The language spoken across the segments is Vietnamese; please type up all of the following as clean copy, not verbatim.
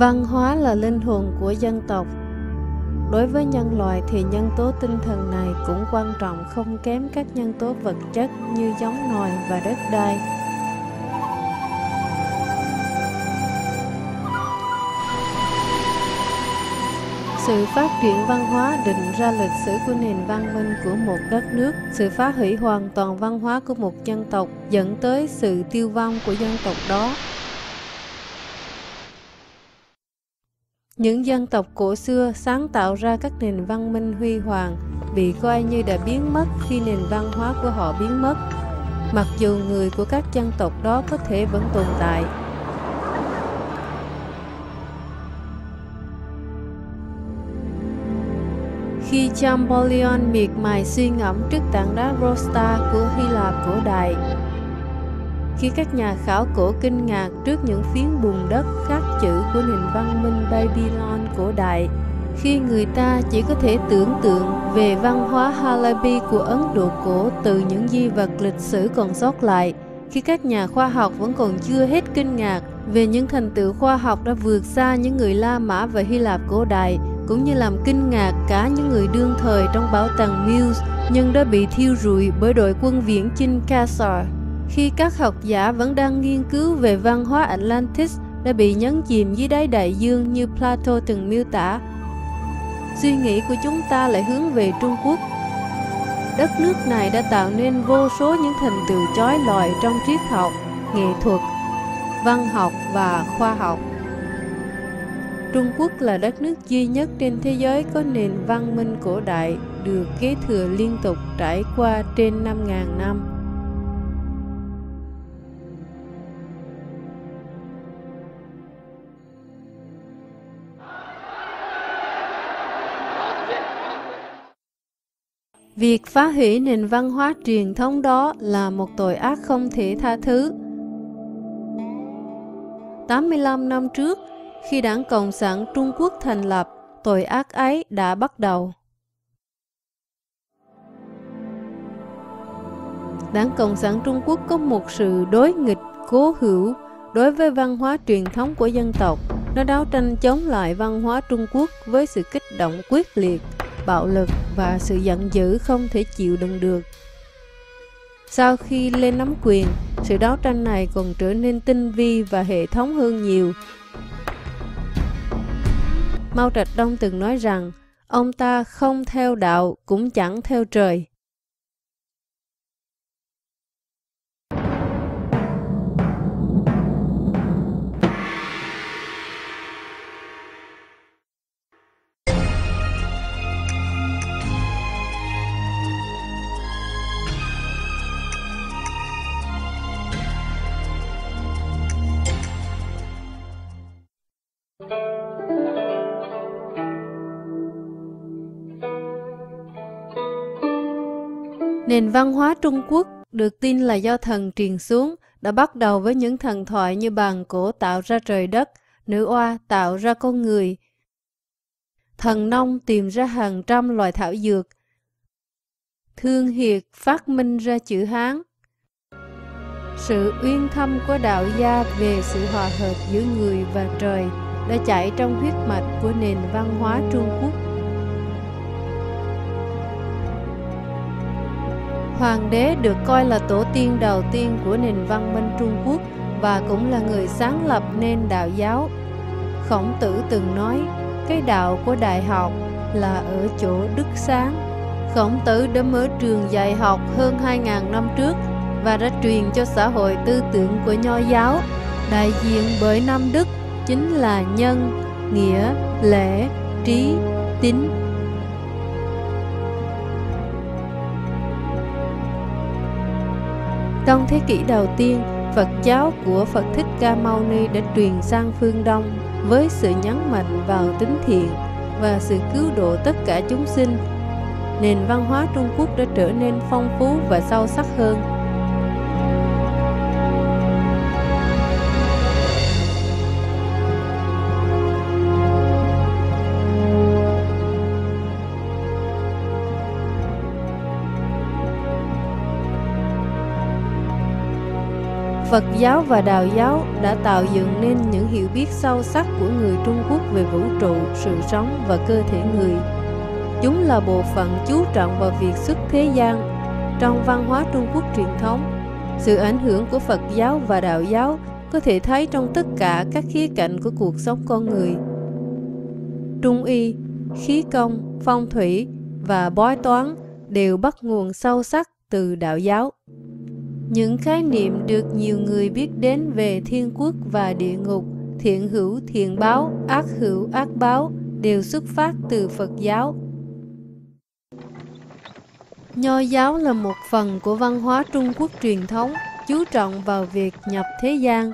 Văn hóa là linh hồn của dân tộc. Đối với nhân loại thì nhân tố tinh thần này cũng quan trọng không kém các nhân tố vật chất như giống nòi và đất đai. Sự phát triển văn hóa định ra lịch sử của nền văn minh của một đất nước. Sự phá hủy hoàn toàn văn hóa của một dân tộc dẫn tới sự tiêu vong của dân tộc đó. Những dân tộc cổ xưa sáng tạo ra các nền văn minh huy hoàng bị coi như đã biến mất khi nền văn hóa của họ biến mất, mặc dù người của các dân tộc đó có thể vẫn tồn tại. Khi Champollion miệt mài suy ngẫm trước tảng đá Rhosta của Hy Lạp cổ đại, khi các nhà khảo cổ kinh ngạc trước những phiến bùn đất khắc chữ của nền văn minh Babylon cổ đại, khi người ta chỉ có thể tưởng tượng về văn hóa Halabi của Ấn Độ cổ từ những di vật lịch sử còn sót lại, khi các nhà khoa học vẫn còn chưa hết kinh ngạc về những thành tựu khoa học đã vượt xa những người La Mã và Hy Lạp cổ đại, cũng như làm kinh ngạc cả những người đương thời trong bảo tàng Meuse nhưng đã bị thiêu rụi bởi đội quân viễn chinh Khazar. Khi các học giả vẫn đang nghiên cứu về văn hóa Atlantis đã bị nhấn chìm dưới đáy đại dương như Plato từng miêu tả, suy nghĩ của chúng ta lại hướng về Trung Quốc. Đất nước này đã tạo nên vô số những thành tựu chói lọi trong triết học, nghệ thuật, văn học và khoa học. Trung Quốc là đất nước duy nhất trên thế giới có nền văn minh cổ đại được kế thừa liên tục trải qua trên 5.000 năm. Việc phá hủy nền văn hóa truyền thống đó là một tội ác không thể tha thứ. 85 năm trước, khi Đảng Cộng sản Trung Quốc thành lập, tội ác ấy đã bắt đầu. Đảng Cộng sản Trung Quốc có một sự đối nghịch cố hữu đối với văn hóa truyền thống của dân tộc. Nó đấu tranh chống lại văn hóa Trung Quốc với sự kích động quyết liệt, bạo lực và sự giận dữ không thể chịu đựng được. Sau khi lên nắm quyền, sự đấu tranh này còn trở nên tinh vi và hệ thống hơn nhiều. Mao Trạch Đông từng nói rằng, ông ta không theo đạo cũng chẳng theo trời. Nền văn hóa Trung Quốc được tin là do thần truyền xuống đã bắt đầu với những thần thoại như bàn cổ tạo ra trời đất, nữ oa tạo ra con người, thần nông tìm ra hàng trăm loài thảo dược, Thương Hiệt phát minh ra chữ Hán. Sự uyên thâm của đạo gia về sự hòa hợp giữa người và trời đã chảy trong huyết mạch của nền văn hóa Trung Quốc. Hoàng đế được coi là tổ tiên đầu tiên của nền văn minh Trung Quốc và cũng là người sáng lập nên đạo giáo. Khổng Tử từng nói, cái đạo của đại học là ở chỗ đức sáng. Khổng Tử đã mở trường dạy học hơn 2.000 năm trước và đã truyền cho xã hội tư tưởng của Nho giáo, đại diện bởi 5 đức chính là nhân, nghĩa, lễ, trí, tín. Trong thế kỷ đầu tiên, Phật giáo của Phật Thích Ca Mâu Ni đã truyền sang phương Đông với sự nhấn mạnh vào tính thiện và sự cứu độ tất cả chúng sinh. Nền văn hóa Trung Quốc đã trở nên phong phú và sâu sắc hơn. Phật giáo và Đạo giáo đã tạo dựng nên những hiểu biết sâu sắc của người Trung Quốc về vũ trụ, sự sống và cơ thể người. Chúng là bộ phận chú trọng vào việc xuất thế gian trong văn hóa Trung Quốc truyền thống. Sự ảnh hưởng của Phật giáo và Đạo giáo có thể thấy trong tất cả các khía cạnh của cuộc sống con người. Trung y, khí công, phong thủy và bói toán đều bắt nguồn sâu sắc từ Đạo giáo. Những khái niệm được nhiều người biết đến về thiên quốc và địa ngục, thiện hữu thiện báo, ác hữu ác báo đều xuất phát từ Phật giáo. Nho giáo là một phần của văn hóa Trung Quốc truyền thống, chú trọng vào việc nhập thế gian.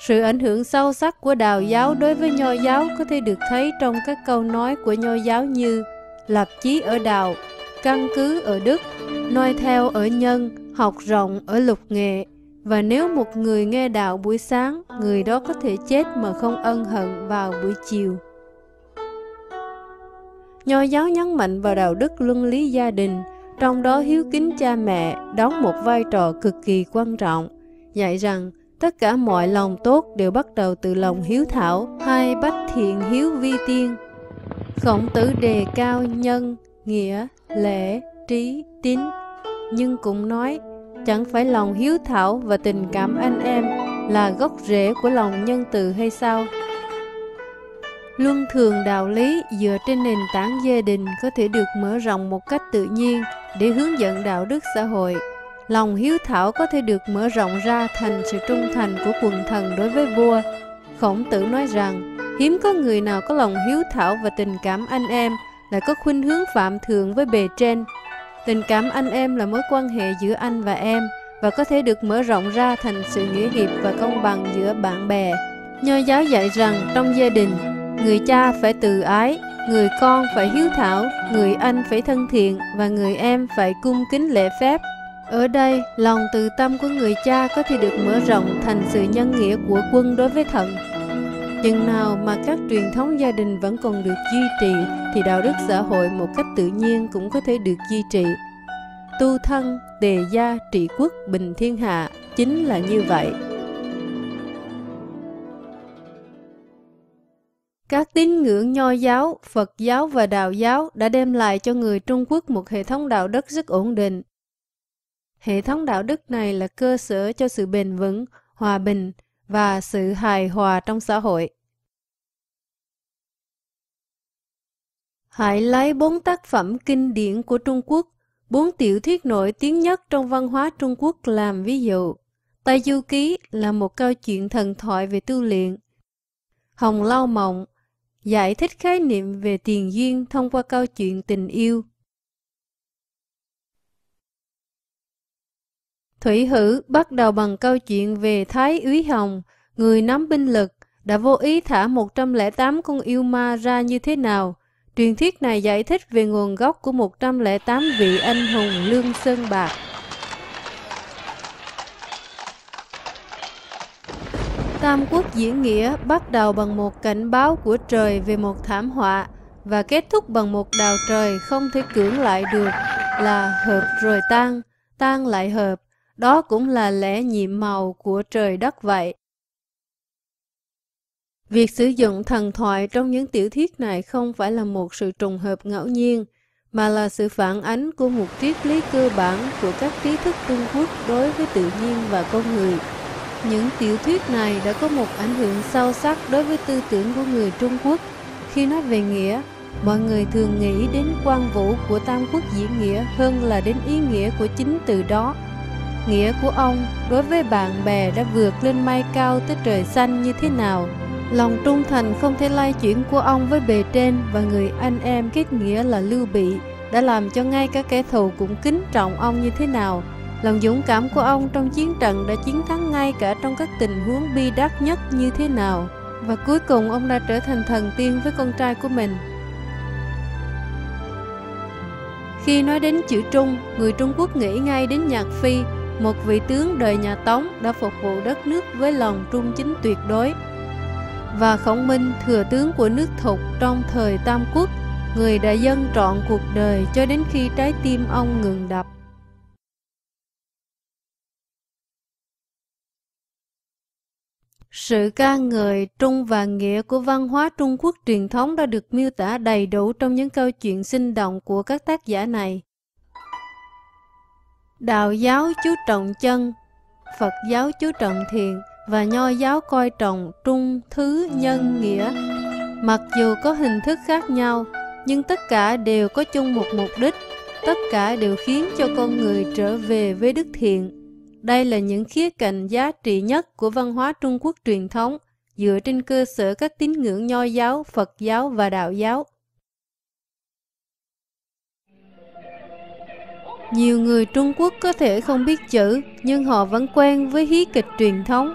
Sự ảnh hưởng sâu sắc của Đạo giáo đối với Nho giáo có thể được thấy trong các câu nói của Nho giáo như lập chí ở đạo, căn cứ ở đức, noi theo ở nhân, học rộng ở lục nghệ. Và nếu một người nghe đạo buổi sáng, người đó có thể chết mà không ân hận vào buổi chiều. Nho giáo nhấn mạnh vào đạo đức luân lý gia đình, trong đó hiếu kính cha mẹ đóng một vai trò cực kỳ quan trọng, dạy rằng tất cả mọi lòng tốt đều bắt đầu từ lòng hiếu thảo, hay bách thiện hiếu vi tiên. Khổng Tử đề cao nhân, nghĩa, lễ, trí, tín, nhưng cũng nói chẳng phải lòng hiếu thảo và tình cảm anh em là gốc rễ của lòng nhân từ hay sao? Luân thường đạo lý dựa trên nền tảng gia đình có thể được mở rộng một cách tự nhiên để hướng dẫn đạo đức xã hội. Lòng hiếu thảo có thể được mở rộng ra thành sự trung thành của quần thần đối với vua. Khổng Tử nói rằng, hiếm có người nào có lòng hiếu thảo và tình cảm anh em lại có khuynh hướng phạm thượng với bề trên. Tình cảm anh em là mối quan hệ giữa anh và em và có thể được mở rộng ra thành sự nghĩa hiệp và công bằng giữa bạn bè. Nho giáo dạy rằng trong gia đình, người cha phải từ ái, người con phải hiếu thảo, người anh phải thân thiện và người em phải cung kính lễ phép. Ở đây, lòng từ tâm của người cha có thể được mở rộng thành sự nhân nghĩa của quân đối với thần. Chừng nào mà các truyền thống gia đình vẫn còn được duy trì thì đạo đức xã hội một cách tự nhiên cũng có thể được duy trì. Tu thân, đề gia, trị quốc, bình thiên hạ chính là như vậy. Các tín ngưỡng Nho giáo, Phật giáo và Đạo giáo đã đem lại cho người Trung Quốc một hệ thống đạo đức rất ổn định. Hệ thống đạo đức này là cơ sở cho sự bền vững, hòa bình và sự hài hòa trong xã hội. Hãy lấy 4 tác phẩm kinh điển của Trung Quốc, 4 tiểu thuyết nổi tiếng nhất trong văn hóa Trung Quốc làm ví dụ. Tây Du Ký là một câu chuyện thần thoại về tu luyện. Hồng Lâu Mộng giải thích khái niệm về tiền duyên thông qua câu chuyện tình yêu. Thủy Hử bắt đầu bằng câu chuyện về Thái Úy Hồng, người nắm binh lực, đã vô ý thả 108 con yêu ma ra như thế nào. Truyền thuyết này giải thích về nguồn gốc của 108 vị anh hùng lương sơn bạc. Tam Quốc Diễn Nghĩa bắt đầu bằng một cảnh báo của trời về một thảm họa và kết thúc bằng một đào trời không thể cưỡng lại được là hợp rồi tan, tan lại hợp. Đó cũng là lẽ nhiệm màu của trời đất vậy. Việc sử dụng thần thoại trong những tiểu thuyết này không phải là một sự trùng hợp ngẫu nhiên, mà là sự phản ánh của một triết lý cơ bản của các trí thức Trung Quốc đối với tự nhiên và con người. Những tiểu thuyết này đã có một ảnh hưởng sâu sắc đối với tư tưởng của người Trung Quốc. Khi nói về nghĩa, mọi người thường nghĩ đến quan vũ của Tam Quốc Diễn Nghĩa hơn là đến ý nghĩa của chính từ đó. Nghĩa của ông đối với bạn bè đã vượt lên mai cao tới trời xanh như thế nào. Lòng trung thành không thể lay chuyển của ông với bề trên và người anh em kết nghĩa là Lưu Bị đã làm cho ngay cả kẻ thù cũng kính trọng ông như thế nào. Lòng dũng cảm của ông trong chiến trận đã chiến thắng ngay cả trong các tình huống bi đát nhất như thế nào. Và cuối cùng ông đã trở thành thần tiên với con trai của mình. Khi nói đến chữ Trung, người Trung Quốc nghĩ ngay đến Nhạc Phi, một vị tướng đời nhà Tống đã phục vụ đất nước với lòng trung chính tuyệt đối. Và Khổng Minh, thừa tướng của nước Thục trong thời Tam Quốc, người đã dâng trọn cuộc đời cho đến khi trái tim ông ngừng đập. Sự ca ngợi trung và nghĩa của văn hóa Trung Quốc truyền thống đã được miêu tả đầy đủ trong những câu chuyện sinh động của các tác giả này. Đạo giáo chú trọng chân, Phật giáo chú trọng thiền và Nho giáo coi trọng trung, thứ, nhân, nghĩa. Mặc dù có hình thức khác nhau, nhưng tất cả đều có chung một mục đích, tất cả đều khiến cho con người trở về với đức thiện. Đây là những khía cạnh giá trị nhất của văn hóa Trung Quốc truyền thống, dựa trên cơ sở các tín ngưỡng Nho giáo, Phật giáo và Đạo giáo. Nhiều người Trung Quốc có thể không biết chữ, nhưng họ vẫn quen với hí kịch truyền thống.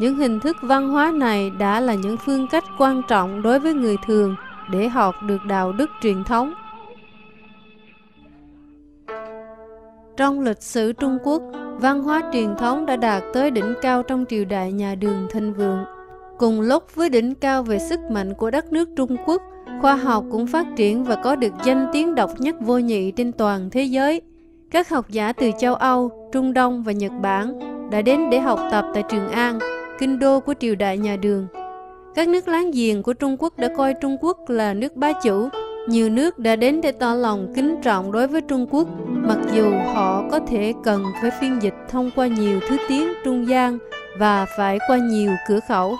Những hình thức văn hóa này đã là những phương cách quan trọng đối với người thường để học được đạo đức truyền thống. Trong lịch sử Trung Quốc, văn hóa truyền thống đã đạt tới đỉnh cao trong triều đại nhà Đường thịnh vượng. Cùng lúc với đỉnh cao về sức mạnh của đất nước Trung Quốc, khoa học cũng phát triển và có được danh tiếng độc nhất vô nhị trên toàn thế giới. Các học giả từ châu Âu, Trung Đông và Nhật Bản đã đến để học tập tại Trường An, kinh đô của triều đại nhà Đường. Các nước láng giềng của Trung Quốc đã coi Trung Quốc là nước bá chủ. Nhiều nước đã đến để tỏ lòng kính trọng đối với Trung Quốc, mặc dù họ có thể cần phải phiên dịch thông qua nhiều thứ tiếng trung gian và phải qua nhiều cửa khẩu.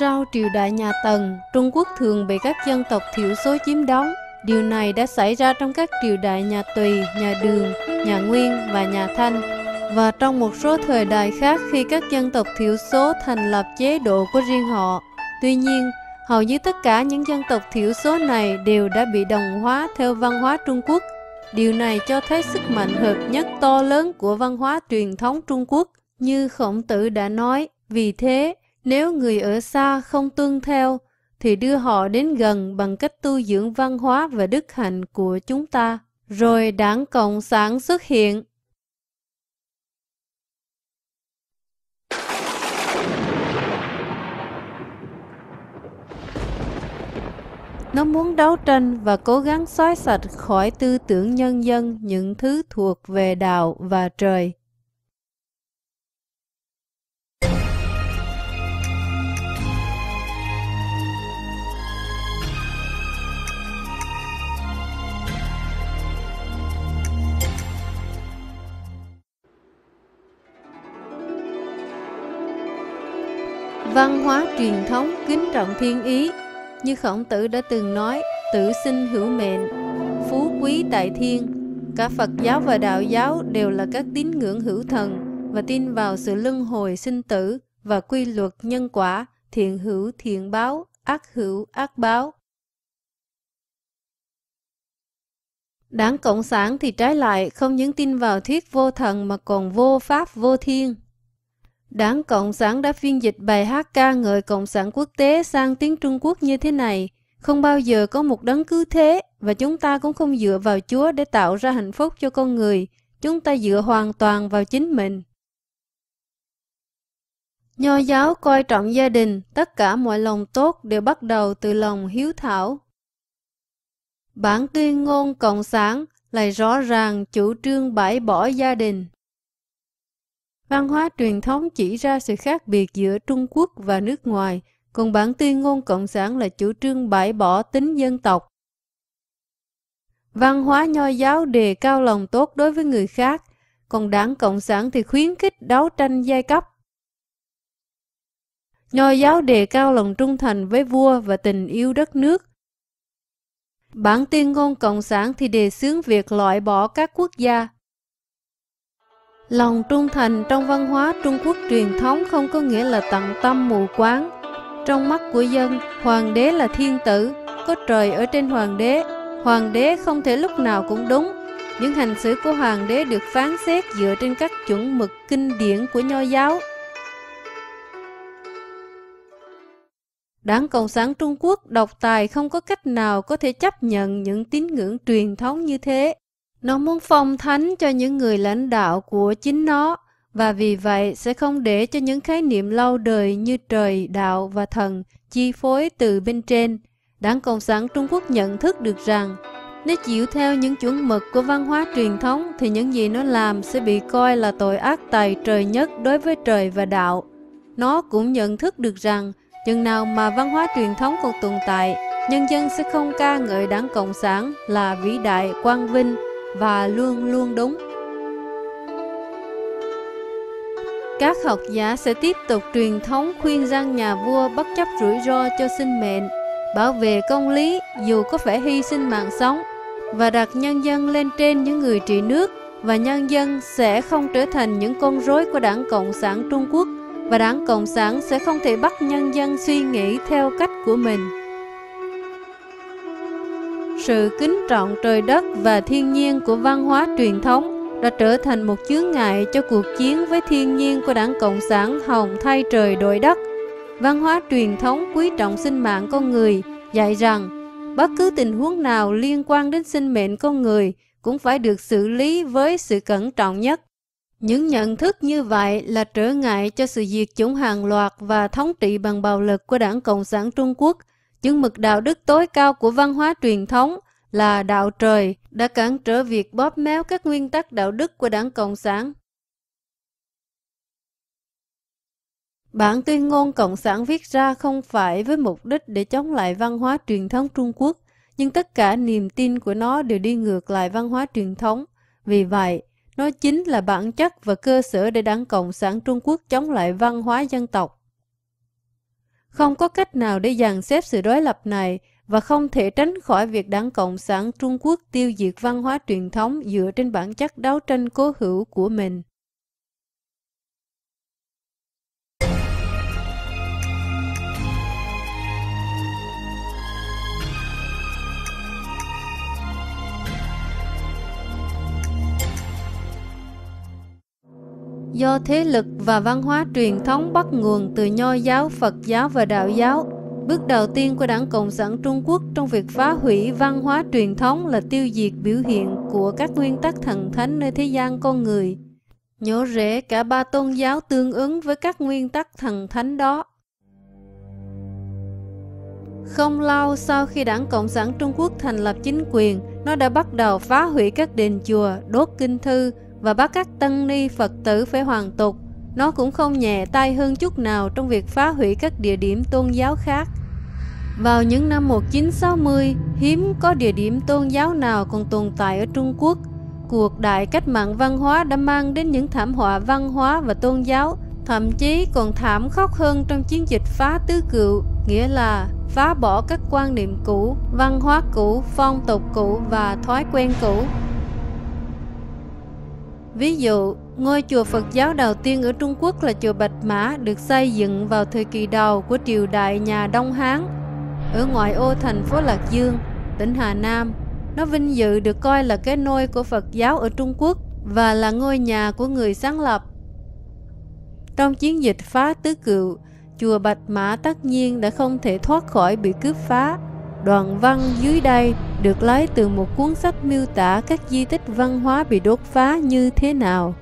Sau triều đại nhà Tần, Trung Quốc thường bị các dân tộc thiểu số chiếm đóng. Điều này đã xảy ra trong các triều đại nhà Tùy, nhà Đường, nhà Nguyên và nhà Thanh. Và trong một số thời đại khác khi các dân tộc thiểu số thành lập chế độ của riêng họ. Tuy nhiên, hầu như tất cả những dân tộc thiểu số này đều đã bị đồng hóa theo văn hóa Trung Quốc. Điều này cho thấy sức mạnh hợp nhất to lớn của văn hóa truyền thống Trung Quốc. Như Khổng Tử đã nói, vì thế, nếu người ở xa không tuân theo, thì đưa họ đến gần bằng cách tu dưỡng văn hóa và đức hạnh của chúng ta. Rồi Đảng Cộng sản xuất hiện. Nó muốn đấu tranh và cố gắng xóa sạch khỏi tư tưởng nhân dân những thứ thuộc về đạo và trời. Văn hóa truyền thống kính trọng thiên ý. Như Khổng Tử đã từng nói, tử sinh hữu mệnh, phú quý tại thiên. Cả Phật giáo và Đạo giáo đều là các tín ngưỡng hữu thần và tin vào sự luân hồi sinh tử và quy luật nhân quả, thiện hữu thiện báo, ác hữu ác báo. Đảng Cộng sản thì trái lại, không những tin vào thuyết vô thần mà còn vô pháp vô thiên. Đảng Cộng sản đã phiên dịch bài hát ca ngợi Cộng sản quốc tế sang tiếng Trung Quốc như thế này: không bao giờ có một đấng cứu thế, và chúng ta cũng không dựa vào Chúa để tạo ra hạnh phúc cho con người, chúng ta dựa hoàn toàn vào chính mình. Nho giáo coi trọng gia đình, tất cả mọi lòng tốt đều bắt đầu từ lòng hiếu thảo. Bản tuyên ngôn Cộng sản lại rõ ràng chủ trương bãi bỏ gia đình. Văn hóa truyền thống chỉ ra sự khác biệt giữa Trung Quốc và nước ngoài, còn bản tuyên ngôn Cộng sản là chủ trương bãi bỏ tính dân tộc. Văn hóa Nho giáo đề cao lòng tốt đối với người khác, còn Đảng Cộng sản thì khuyến khích đấu tranh giai cấp. Nho giáo đề cao lòng trung thành với vua và tình yêu đất nước. Bản tuyên ngôn Cộng sản thì đề xướng việc loại bỏ các quốc gia. Lòng trung thành trong văn hóa Trung Quốc truyền thống không có nghĩa là tận tâm mù quáng. Trong mắt của dân, hoàng đế là thiên tử, có trời ở trên hoàng đế không thể lúc nào cũng đúng. Những hành xử của hoàng đế được phán xét dựa trên các chuẩn mực kinh điển của Nho giáo. Đảng Cộng sản Trung Quốc độc tài không có cách nào có thể chấp nhận những tín ngưỡng truyền thống như thế. Nó muốn phong thánh cho những người lãnh đạo của chính nó, và vì vậy sẽ không để cho những khái niệm lâu đời như trời, đạo và thần chi phối từ bên trên. Đảng Cộng sản Trung Quốc nhận thức được rằng nếu chịu theo những chuẩn mực của văn hóa truyền thống thì những gì nó làm sẽ bị coi là tội ác tày trời nhất đối với trời và đạo. Nó cũng nhận thức được rằng chừng nào mà văn hóa truyền thống còn tồn tại, nhân dân sẽ không ca ngợi Đảng Cộng sản là vĩ đại, quang vinh và luôn luôn đúng. Các học giả sẽ tiếp tục truyền thống khuyên rằng nhà vua bất chấp rủi ro cho sinh mệnh, bảo vệ công lý dù có phải hy sinh mạng sống, và đặt nhân dân lên trên những người trị nước, và nhân dân sẽ không trở thành những con rối của Đảng Cộng sản Trung Quốc, và Đảng Cộng sản sẽ không thể bắt nhân dân suy nghĩ theo cách của mình. Sự kính trọng trời đất và thiên nhiên của văn hóa truyền thống đã trở thành một chướng ngại cho cuộc chiến với thiên nhiên của Đảng Cộng sản hòng thay trời đổi đất. Văn hóa truyền thống quý trọng sinh mạng con người, dạy rằng bất cứ tình huống nào liên quan đến sinh mệnh con người cũng phải được xử lý với sự cẩn trọng nhất. Những nhận thức như vậy là trở ngại cho sự diệt chủng hàng loạt và thống trị bằng bạo lực của Đảng Cộng sản Trung Quốc. Chứng mực đạo đức tối cao của văn hóa truyền thống là đạo trời đã cản trở việc bóp méo các nguyên tắc đạo đức của Đảng Cộng sản. Bản tuyên ngôn Cộng sản viết ra không phải với mục đích để chống lại văn hóa truyền thống Trung Quốc, nhưng tất cả niềm tin của nó đều đi ngược lại văn hóa truyền thống. Vì vậy, nó chính là bản chất và cơ sở để Đảng Cộng sản Trung Quốc chống lại văn hóa dân tộc. Không có cách nào để dàn xếp sự đối lập này, và không thể tránh khỏi việc Đảng Cộng sản Trung Quốc tiêu diệt văn hóa truyền thống dựa trên bản chất đấu tranh cố hữu của mình. Do thế lực và văn hóa truyền thống bắt nguồn từ Nho giáo, Phật giáo và Đạo giáo, bước đầu tiên của Đảng Cộng sản Trung Quốc trong việc phá hủy văn hóa truyền thống là tiêu diệt biểu hiện của các nguyên tắc thần thánh nơi thế gian con người, nhổ rễ cả ba tôn giáo tương ứng với các nguyên tắc thần thánh đó. Không lâu sau khi Đảng Cộng sản Trung Quốc thành lập chính quyền, nó đã bắt đầu phá hủy các đền chùa, đốt kinh thư và bắt các tăng ni Phật tử phải hoàn tục. Nó cũng không nhẹ tay hơn chút nào trong việc phá hủy các địa điểm tôn giáo khác. Vào những năm 1960, hiếm có địa điểm tôn giáo nào còn tồn tại ở Trung Quốc. Cuộc đại cách mạng văn hóa đã mang đến những thảm họa văn hóa và tôn giáo, thậm chí còn thảm khốc hơn trong chiến dịch phá tứ cựu, nghĩa là phá bỏ các quan niệm cũ, văn hóa cũ, phong tục cũ và thói quen cũ. Ví dụ, ngôi chùa Phật giáo đầu tiên ở Trung Quốc là chùa Bạch Mã, được xây dựng vào thời kỳ đầu của triều đại nhà Đông Hán ở ngoại ô thành phố Lạc Dương, tỉnh Hà Nam. Nó vinh dự được coi là cái nôi của Phật giáo ở Trung Quốc và là ngôi nhà của người sáng lập. Trong chiến dịch phá tứ cựu, chùa Bạch Mã tất nhiên đã không thể thoát khỏi bị cướp phá. Đoạn văn dưới đây được lấy từ một cuốn sách miêu tả các di tích văn hóa bị đốt phá như thế nào.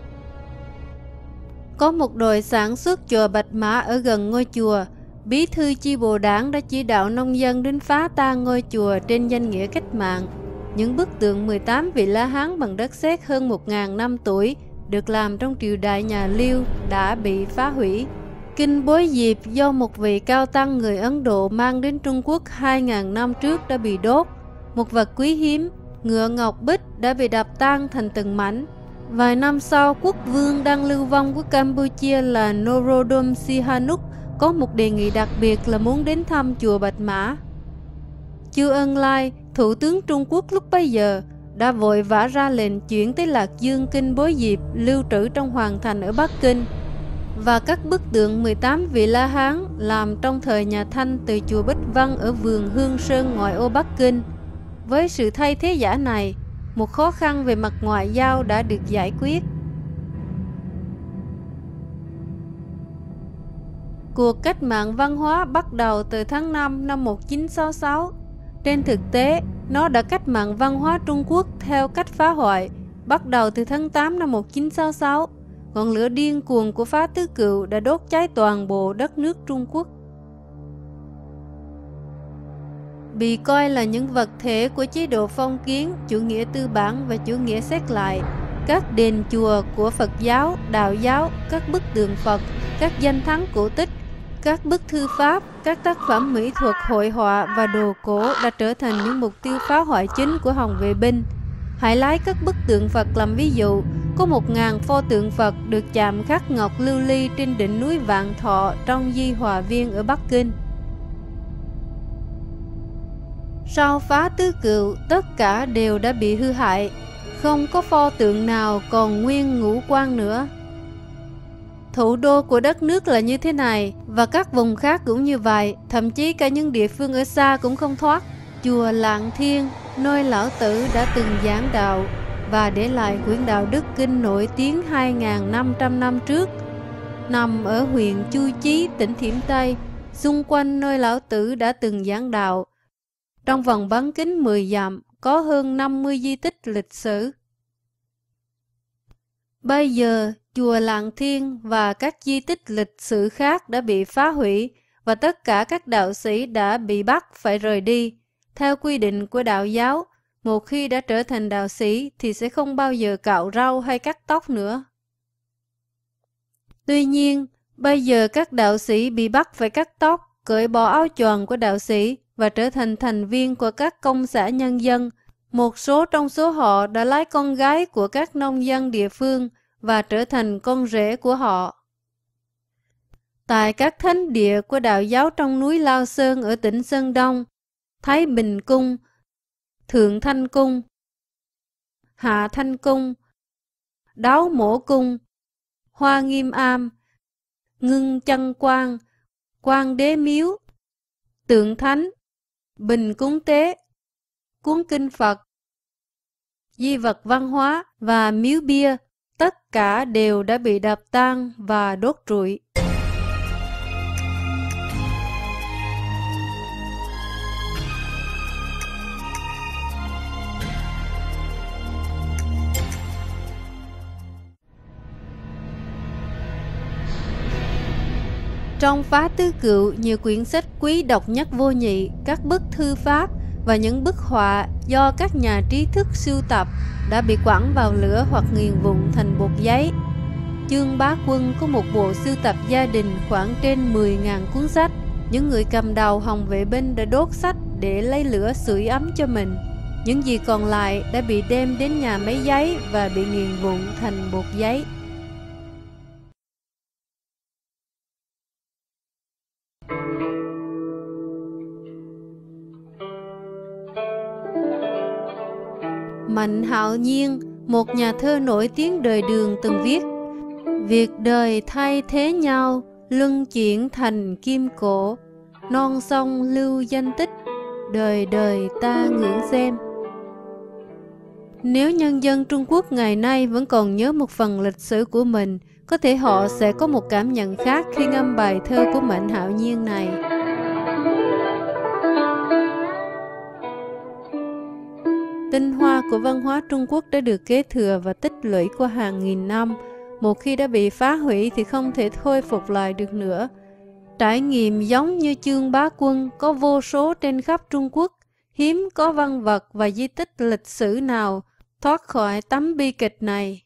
Có một đội sản xuất chùa Bạch Mã ở gần ngôi chùa. Bí thư chi bộ đảng đã chỉ đạo nông dân đến phá tan ngôi chùa trên danh nghĩa cách mạng. Những bức tượng 18 vị La Hán bằng đất sét hơn 1.000 năm tuổi được làm trong triều đại nhà Liêu đã bị phá hủy. Kinh Bối Diệp do một vị cao tăng người Ấn Độ mang đến Trung Quốc 2.000 năm trước đã bị đốt. Một vật quý hiếm, ngựa ngọc bích, đã bị đập tan thành từng mảnh. Vài năm sau, quốc vương đang lưu vong của Campuchia là Norodom Sihanouk có một đề nghị đặc biệt là muốn đến thăm chùa Bạch Mã. Chu Ân Lai, thủ tướng Trung Quốc lúc bấy giờ, đã vội vã ra lệnh chuyển tới Lạc Dương kinh Bối Diệp lưu trữ trong hoàng thành ở Bắc Kinh, và các bức tượng 18 vị La Hán làm trong thời nhà Thanh từ chùa Bích Văn ở vườn Hương Sơn ngoại ô Bắc Kinh. Với sự thay thế giả này, một khó khăn về mặt ngoại giao đã được giải quyết. Cuộc cách mạng văn hóa bắt đầu từ tháng 5 năm 1966. Trên thực tế, nó đã cách mạng văn hóa Trung Quốc theo cách phá hoại, bắt đầu từ tháng 8 năm 1966. Ngọn lửa điên cuồng của phá tứ cựu đã đốt cháy toàn bộ đất nước Trung Quốc. Bị coi là những vật thể của chế độ phong kiến, chủ nghĩa tư bản và chủ nghĩa xét lại, các đền chùa của Phật giáo, Đạo giáo, các bức tượng Phật, các danh thắng cổ tích, các bức thư pháp, các tác phẩm mỹ thuật, hội họa và đồ cổ đã trở thành những mục tiêu phá hoại chính của Hồng Vệ binh. Hãy lấy các bức tượng Phật làm ví dụ. Có 1000 pho tượng Phật được chạm khắc ngọc lưu ly trên đỉnh núi Vạn Thọ trong Di Hòa Viên ở Bắc Kinh. Sau phá tứ cựu, tất cả đều đã bị hư hại, không có pho tượng nào còn nguyên ngũ quan nữa. Thủ đô của đất nước là như thế này, và các vùng khác cũng như vậy, thậm chí cả những địa phương ở xa cũng không thoát. Chùa Lạng Thiên, nơi Lão Tử đã từng giảng đạo và để lại quyển đạo đức kinh nổi tiếng 2500 năm trước, nằm ở huyện Chu Chí, tỉnh Thiểm Tây, xung quanh nơi Lão Tử đã từng giảng đạo. Trong vòng bán kính 10 dặm có hơn 50 di tích lịch sử. Bây giờ, chùa Lạng Thiên và các di tích lịch sử khác đã bị phá hủy và tất cả các đạo sĩ đã bị bắt phải rời đi. Theo quy định của đạo giáo, một khi đã trở thành đạo sĩ thì sẽ không bao giờ cạo râu hay cắt tóc nữa. Tuy nhiên, bây giờ các đạo sĩ bị bắt phải cắt tóc, cởi bỏ áo choàng của đạo sĩ và trở thành thành viên của các công xã nhân dân. Một số trong số họ đã lấy con gái của các nông dân địa phương và trở thành con rể của họ. Tại các thánh địa của đạo giáo trong núi Lao Sơn ở tỉnh Sơn Đông, Thái Bình Cung, Thượng Thanh Cung, Hạ Thanh Cung, Đáo Mổ Cung, Hoa Nghiêm Am, Ngưng Chân Quang, Quang Đế Miếu, Tượng Thánh, Bình Cúng Tế, Cuốn Kinh Phật, Di vật văn hóa và miếu bia, tất cả đều đã bị đập tan và đốt trụi. Trong phá tứ cựu, nhiều quyển sách quý độc nhất vô nhị, các bức thư pháp và những bức họa do các nhà trí thức sưu tập đã bị quẳng vào lửa hoặc nghiền vụn thành bột giấy. Chương Bá Quân có một bộ sưu tập gia đình khoảng trên 10.000 cuốn sách. Những người cầm đầu Hồng Vệ binh đã đốt sách để lấy lửa sưởi ấm cho mình. Những gì còn lại đã bị đem đến nhà máy giấy và bị nghiền vụn thành bột giấy. Mạnh Hạo Nhiên, một nhà thơ nổi tiếng đời Đường, từng viết: "Việc đời thay thế nhau, luân chuyển thành kim cổ, non sông lưu danh tích, đời đời ta ngưỡng xem." Nếu nhân dân Trung Quốc ngày nay vẫn còn nhớ một phần lịch sử của mình, có thể họ sẽ có một cảm nhận khác khi ngâm bài thơ của Mạnh Hạo Nhiên này. Tinh hoa của văn hóa Trung Quốc đã được kế thừa và tích lũy qua hàng nghìn năm. Một khi đã bị phá hủy thì không thể khôi phục lại được nữa. Trải nghiệm giống như Chương Bá Quân có vô số trên khắp Trung Quốc. Hiếm có văn vật và di tích lịch sử nào thoát khỏi tấm bi kịch này.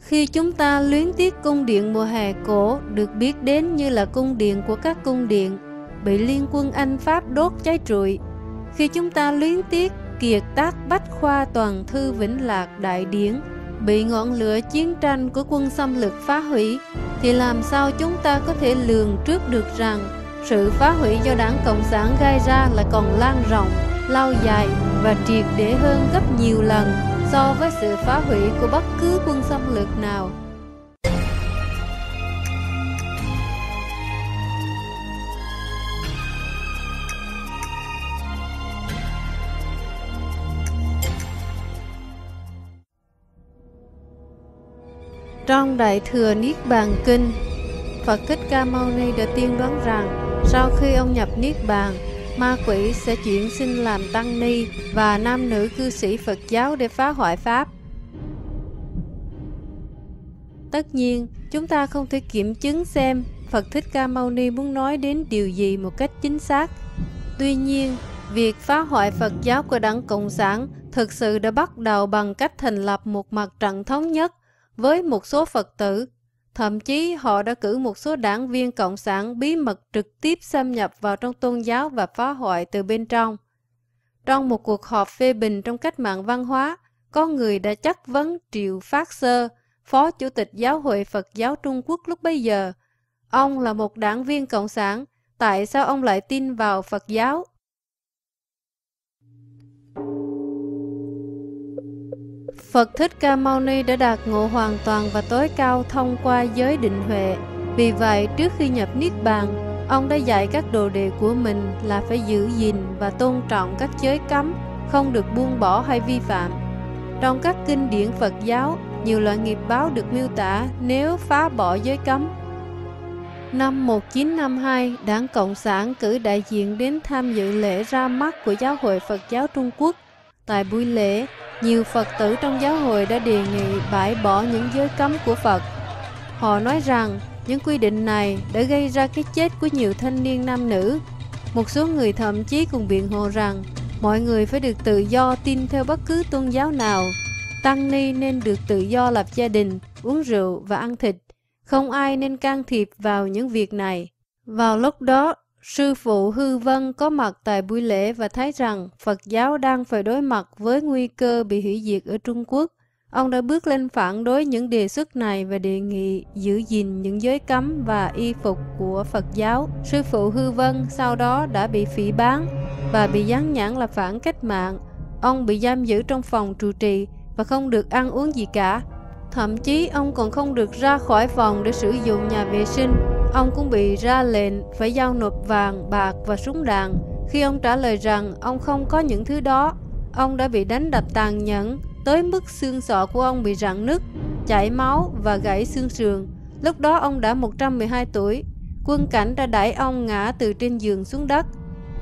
Khi chúng ta luyến tiếc cung điện mùa hè cổ, được biết đến như là cung điện của các cung điện, bị liên quân Anh Pháp đốt cháy trụi, khi chúng ta luyến tiếc kiệt tác Bách Khoa Toàn Thư Vĩnh Lạc Đại Điển bị ngọn lửa chiến tranh của quân xâm lược phá hủy, thì làm sao chúng ta có thể lường trước được rằng sự phá hủy do Đảng Cộng sản gây ra lại còn lan rộng, lâu dài và triệt để hơn gấp nhiều lần so với sự phá hủy của bất cứ quân xâm lược nào. Trong Đại Thừa Niết Bàn Kinh, Phật Thích Ca Mâu Ni đã tiên đoán rằng sau khi ông nhập Niết Bàn, ma quỷ sẽ chuyển sinh làm tăng ni và nam nữ cư sĩ Phật giáo để phá hoại Pháp. Tất nhiên, chúng ta không thể kiểm chứng xem Phật Thích Ca Mâu Ni muốn nói đến điều gì một cách chính xác. Tuy nhiên, Việc phá hoại Phật giáo của Đảng Cộng sản thực sự đã bắt đầu bằng cách thành lập một mặt trận thống nhất với một số Phật tử. Thậm chí họ đã cử một số đảng viên Cộng sản bí mật trực tiếp xâm nhập vào trong tôn giáo và phá hoại từ bên trong. Trong một cuộc họp phê bình trong cách mạng văn hóa, có người đã chất vấn Triệu Phát Sơ, Phó Chủ tịch Giáo hội Phật giáo Trung Quốc lúc bấy giờ. Ông là một đảng viên Cộng sản, tại sao ông lại tin vào Phật giáo? Phật Thích Ca Mâu Ni đã đạt ngộ hoàn toàn và tối cao thông qua giới định huệ. Vì vậy, trước khi nhập Niết Bàn, ông đã dạy các đồ đệ của mình là phải giữ gìn và tôn trọng các giới cấm, không được buông bỏ hay vi phạm. Trong các kinh điển Phật giáo, nhiều loại nghiệp báo được miêu tả nếu phá bỏ giới cấm. Năm 1952, Đảng Cộng sản cử đại diện đến tham dự lễ ra mắt của Giáo hội Phật giáo Trung Quốc. Tại buổi lễ, nhiều Phật tử trong giáo hội đã đề nghị bãi bỏ những giới cấm của Phật. Họ nói rằng những quy định này đã gây ra cái chết của nhiều thanh niên nam nữ. Một số người thậm chí còn biện hộ rằng mọi người phải được tự do tin theo bất cứ tôn giáo nào. Tăng ni nên được tự do lập gia đình, uống rượu và ăn thịt. Không ai nên can thiệp vào những việc này. Vào lúc đó, Sư phụ Hư Vân có mặt tại buổi lễ và thấy rằng Phật giáo đang phải đối mặt với nguy cơ bị hủy diệt ở Trung Quốc. Ông đã bước lên phản đối những đề xuất này và đề nghị giữ gìn những giới cấm và y phục của Phật giáo. Sư phụ Hư Vân sau đó đã bị phỉ báng và bị dán nhãn là phản cách mạng. Ông bị giam giữ trong phòng trụ trì và không được ăn uống gì cả. Thậm chí ông còn không được ra khỏi phòng để sử dụng nhà vệ sinh. Ông cũng bị ra lệnh phải giao nộp vàng, bạc và súng đạn. Khi ông trả lời rằng ông không có những thứ đó, ông đã bị đánh đập tàn nhẫn tới mức xương sọ của ông bị rạn nứt, chảy máu và gãy xương sườn. Lúc đó ông đã 112 tuổi. Quân cảnh đã đẩy ông ngã từ trên giường xuống đất.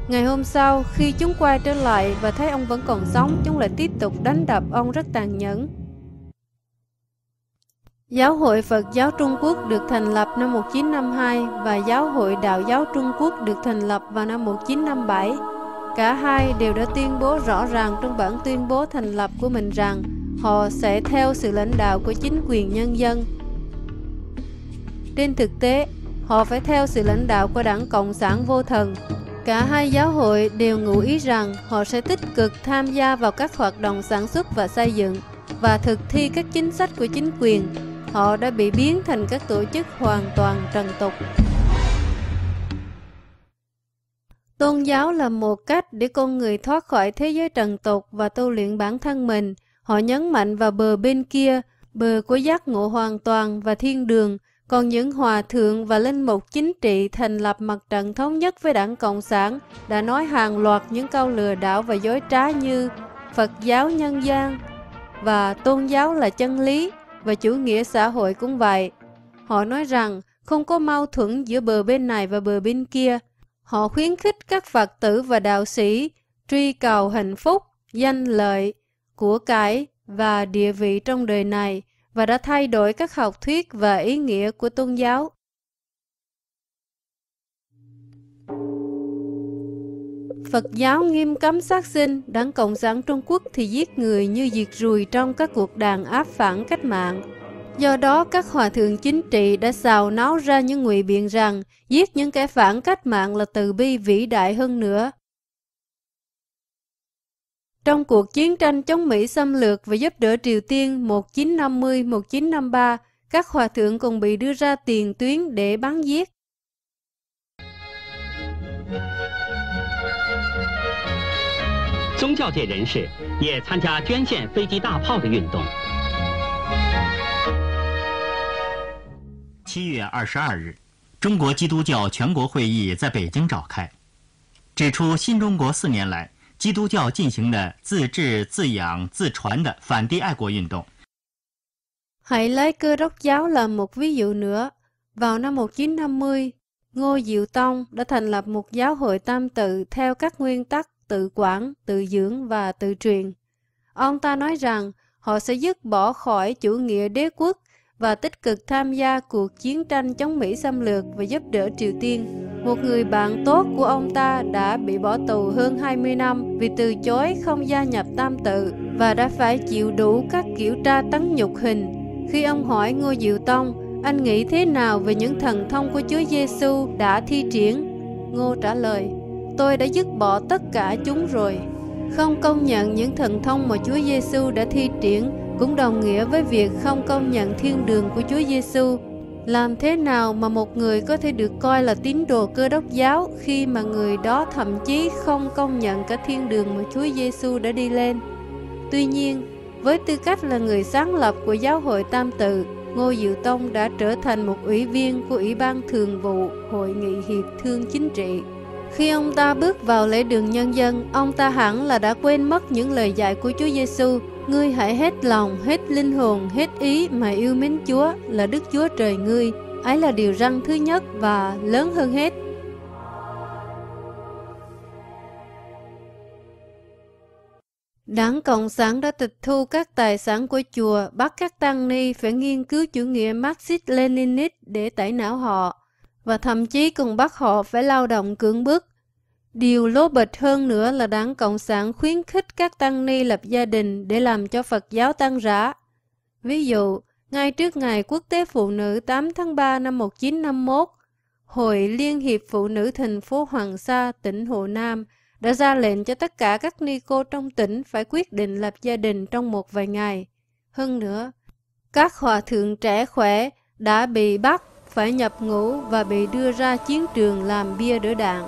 Ngày hôm sau, khi chúng quay trở lại và thấy ông vẫn còn sống, chúng lại tiếp tục đánh đập ông rất tàn nhẫn. Giáo hội Phật giáo Trung Quốc được thành lập năm 1952 và Giáo hội Đạo giáo Trung Quốc được thành lập vào năm 1957. Cả hai đều đã tuyên bố rõ ràng trong bản tuyên bố thành lập của mình rằng họ sẽ theo sự lãnh đạo của chính quyền nhân dân. Trên thực tế, họ phải theo sự lãnh đạo của Đảng Cộng sản vô thần. Cả hai giáo hội đều ngụ ý rằng họ sẽ tích cực tham gia vào các hoạt động sản xuất và xây dựng và thực thi các chính sách của chính quyền. Họ đã bị biến thành các tổ chức hoàn toàn trần tục. Tôn giáo là một cách để con người thoát khỏi thế giới trần tục và tu luyện bản thân mình. Họ nhấn mạnh vào bờ bên kia, bờ của giác ngộ hoàn toàn và thiên đường. Còn những hòa thượng và linh mục chính trị thành lập mặt trận thống nhất với Đảng Cộng sản đã nói hàng loạt những câu lừa đảo và dối trá như Phật giáo nhân gian và tôn giáo là chân lý, và chủ nghĩa xã hội cũng vậy. Họ nói rằng không có mâu thuẫn giữa bờ bên này và bờ bên kia. Họ khuyến khích các Phật tử và đạo sĩ truy cầu hạnh phúc, danh lợi, của cải và địa vị trong đời này và đã thay đổi các học thuyết và ý nghĩa của tôn giáo. Phật giáo nghiêm cấm sát sinh, Đảng Cộng sản Trung Quốc thì giết người như diệt ruồi trong các cuộc đàn áp phản cách mạng. Do đó, các hòa thượng chính trị đã xào náo ra những ngụy biện rằng giết những kẻ phản cách mạng là từ bi vĩ đại hơn nữa. Trong cuộc chiến tranh chống Mỹ xâm lược và giúp đỡ Triều Tiên 1950-1953, các hòa thượng còn bị đưa ra tiền tuyến để bắn giết. Tôn giáo giới nhân sĩ cũng tham gia捐献飞机大炮的运动。7月22日，中国基督教全国会议在北京召开，指出新中国4年来基督教进行的自治、自养、自传的反帝爱国运动。Hãy lấy Cơ đốc giáo làm một ví dụ nữa. Vào năm 1950, Ngô Diệu Tông đã thành lập một giáo hội tam tự theo các nguyên tắc tự quản, tự dưỡng và tự truyền. Ông ta nói rằng họ sẽ dứt bỏ khỏi chủ nghĩa đế quốc và tích cực tham gia cuộc chiến tranh chống Mỹ xâm lược và giúp đỡ Triều Tiên. Một người bạn tốt của ông ta đã bị bỏ tù hơn 20 năm vì từ chối không gia nhập Tam Tự và đã phải chịu đủ các kiểu tra tấn nhục hình. Khi ông hỏi Ngô Diệu Tông, anh nghĩ thế nào về những thần thông của Chúa Giêsu đã thi triển? Ngô trả lời, tôi đã dứt bỏ tất cả chúng rồi. Không công nhận những thần thông mà Chúa Giêsu đã thi triển cũng đồng nghĩa với việc không công nhận thiên đường của Chúa Giêsu. Làm thế nào mà một người có thể được coi là tín đồ Cơ Đốc giáo khi mà người đó thậm chí không công nhận cả thiên đường mà Chúa Giêsu đã đi lên? Tuy nhiên, với tư cách là người sáng lập của Giáo hội Tam Tự, Ngô Diệu Tông đã trở thành một ủy viên của Ủy ban Thường vụ Hội nghị Hiệp thương Chính trị. Khi ông ta bước vào lễ đường nhân dân, ông ta hẳn là đã quên mất những lời dạy của Chúa Giêsu. Ngươi hãy hết lòng, hết linh hồn, hết ý mà yêu mến Chúa là Đức Chúa Trời ngươi. Ấy là điều răn thứ nhất và lớn hơn hết. Đảng Cộng sản đã tịch thu các tài sản của chùa, bắt các tăng ni phải nghiên cứu chủ nghĩa Marxist-Leninist để tẩy não họ, và thậm chí còn bắt họ phải lao động cưỡng bức. Điều lố bịch hơn nữa là Đảng Cộng sản khuyến khích các tăng ni lập gia đình để làm cho Phật giáo tan rã. Ví dụ, ngay trước ngày Quốc tế Phụ nữ 8 tháng 3 năm 1951, Hội Liên hiệp Phụ nữ thành phố Hoàng Sa, tỉnh Hồ Nam đã ra lệnh cho tất cả các ni cô trong tỉnh phải quyết định lập gia đình trong một vài ngày. Hơn nữa, các hòa thượng trẻ khỏe đã bị bắt, phải nhập ngũ và bị đưa ra chiến trường làm bia đỡ đạn.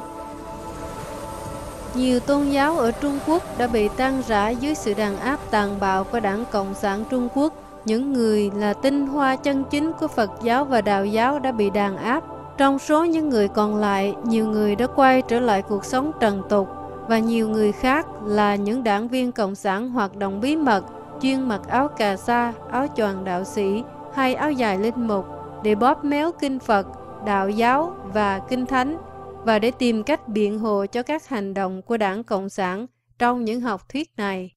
Nhiều tôn giáo ở Trung Quốc đã bị tan rã dưới sự đàn áp tàn bạo của Đảng Cộng sản Trung Quốc. Những người là tinh hoa chân chính của Phật giáo và Đạo giáo đã bị đàn áp. Trong số những người còn lại, nhiều người đã quay trở lại cuộc sống trần tục, và nhiều người khác là những đảng viên Cộng sản hoạt động bí mật, chuyên mặc áo cà sa, áo choàng đạo sĩ hay áo dài linh mục để bóp méo kinh Phật, Đạo giáo và kinh thánh, và để tìm cách biện hộ cho các hành động của Đảng Cộng sản trong những học thuyết này.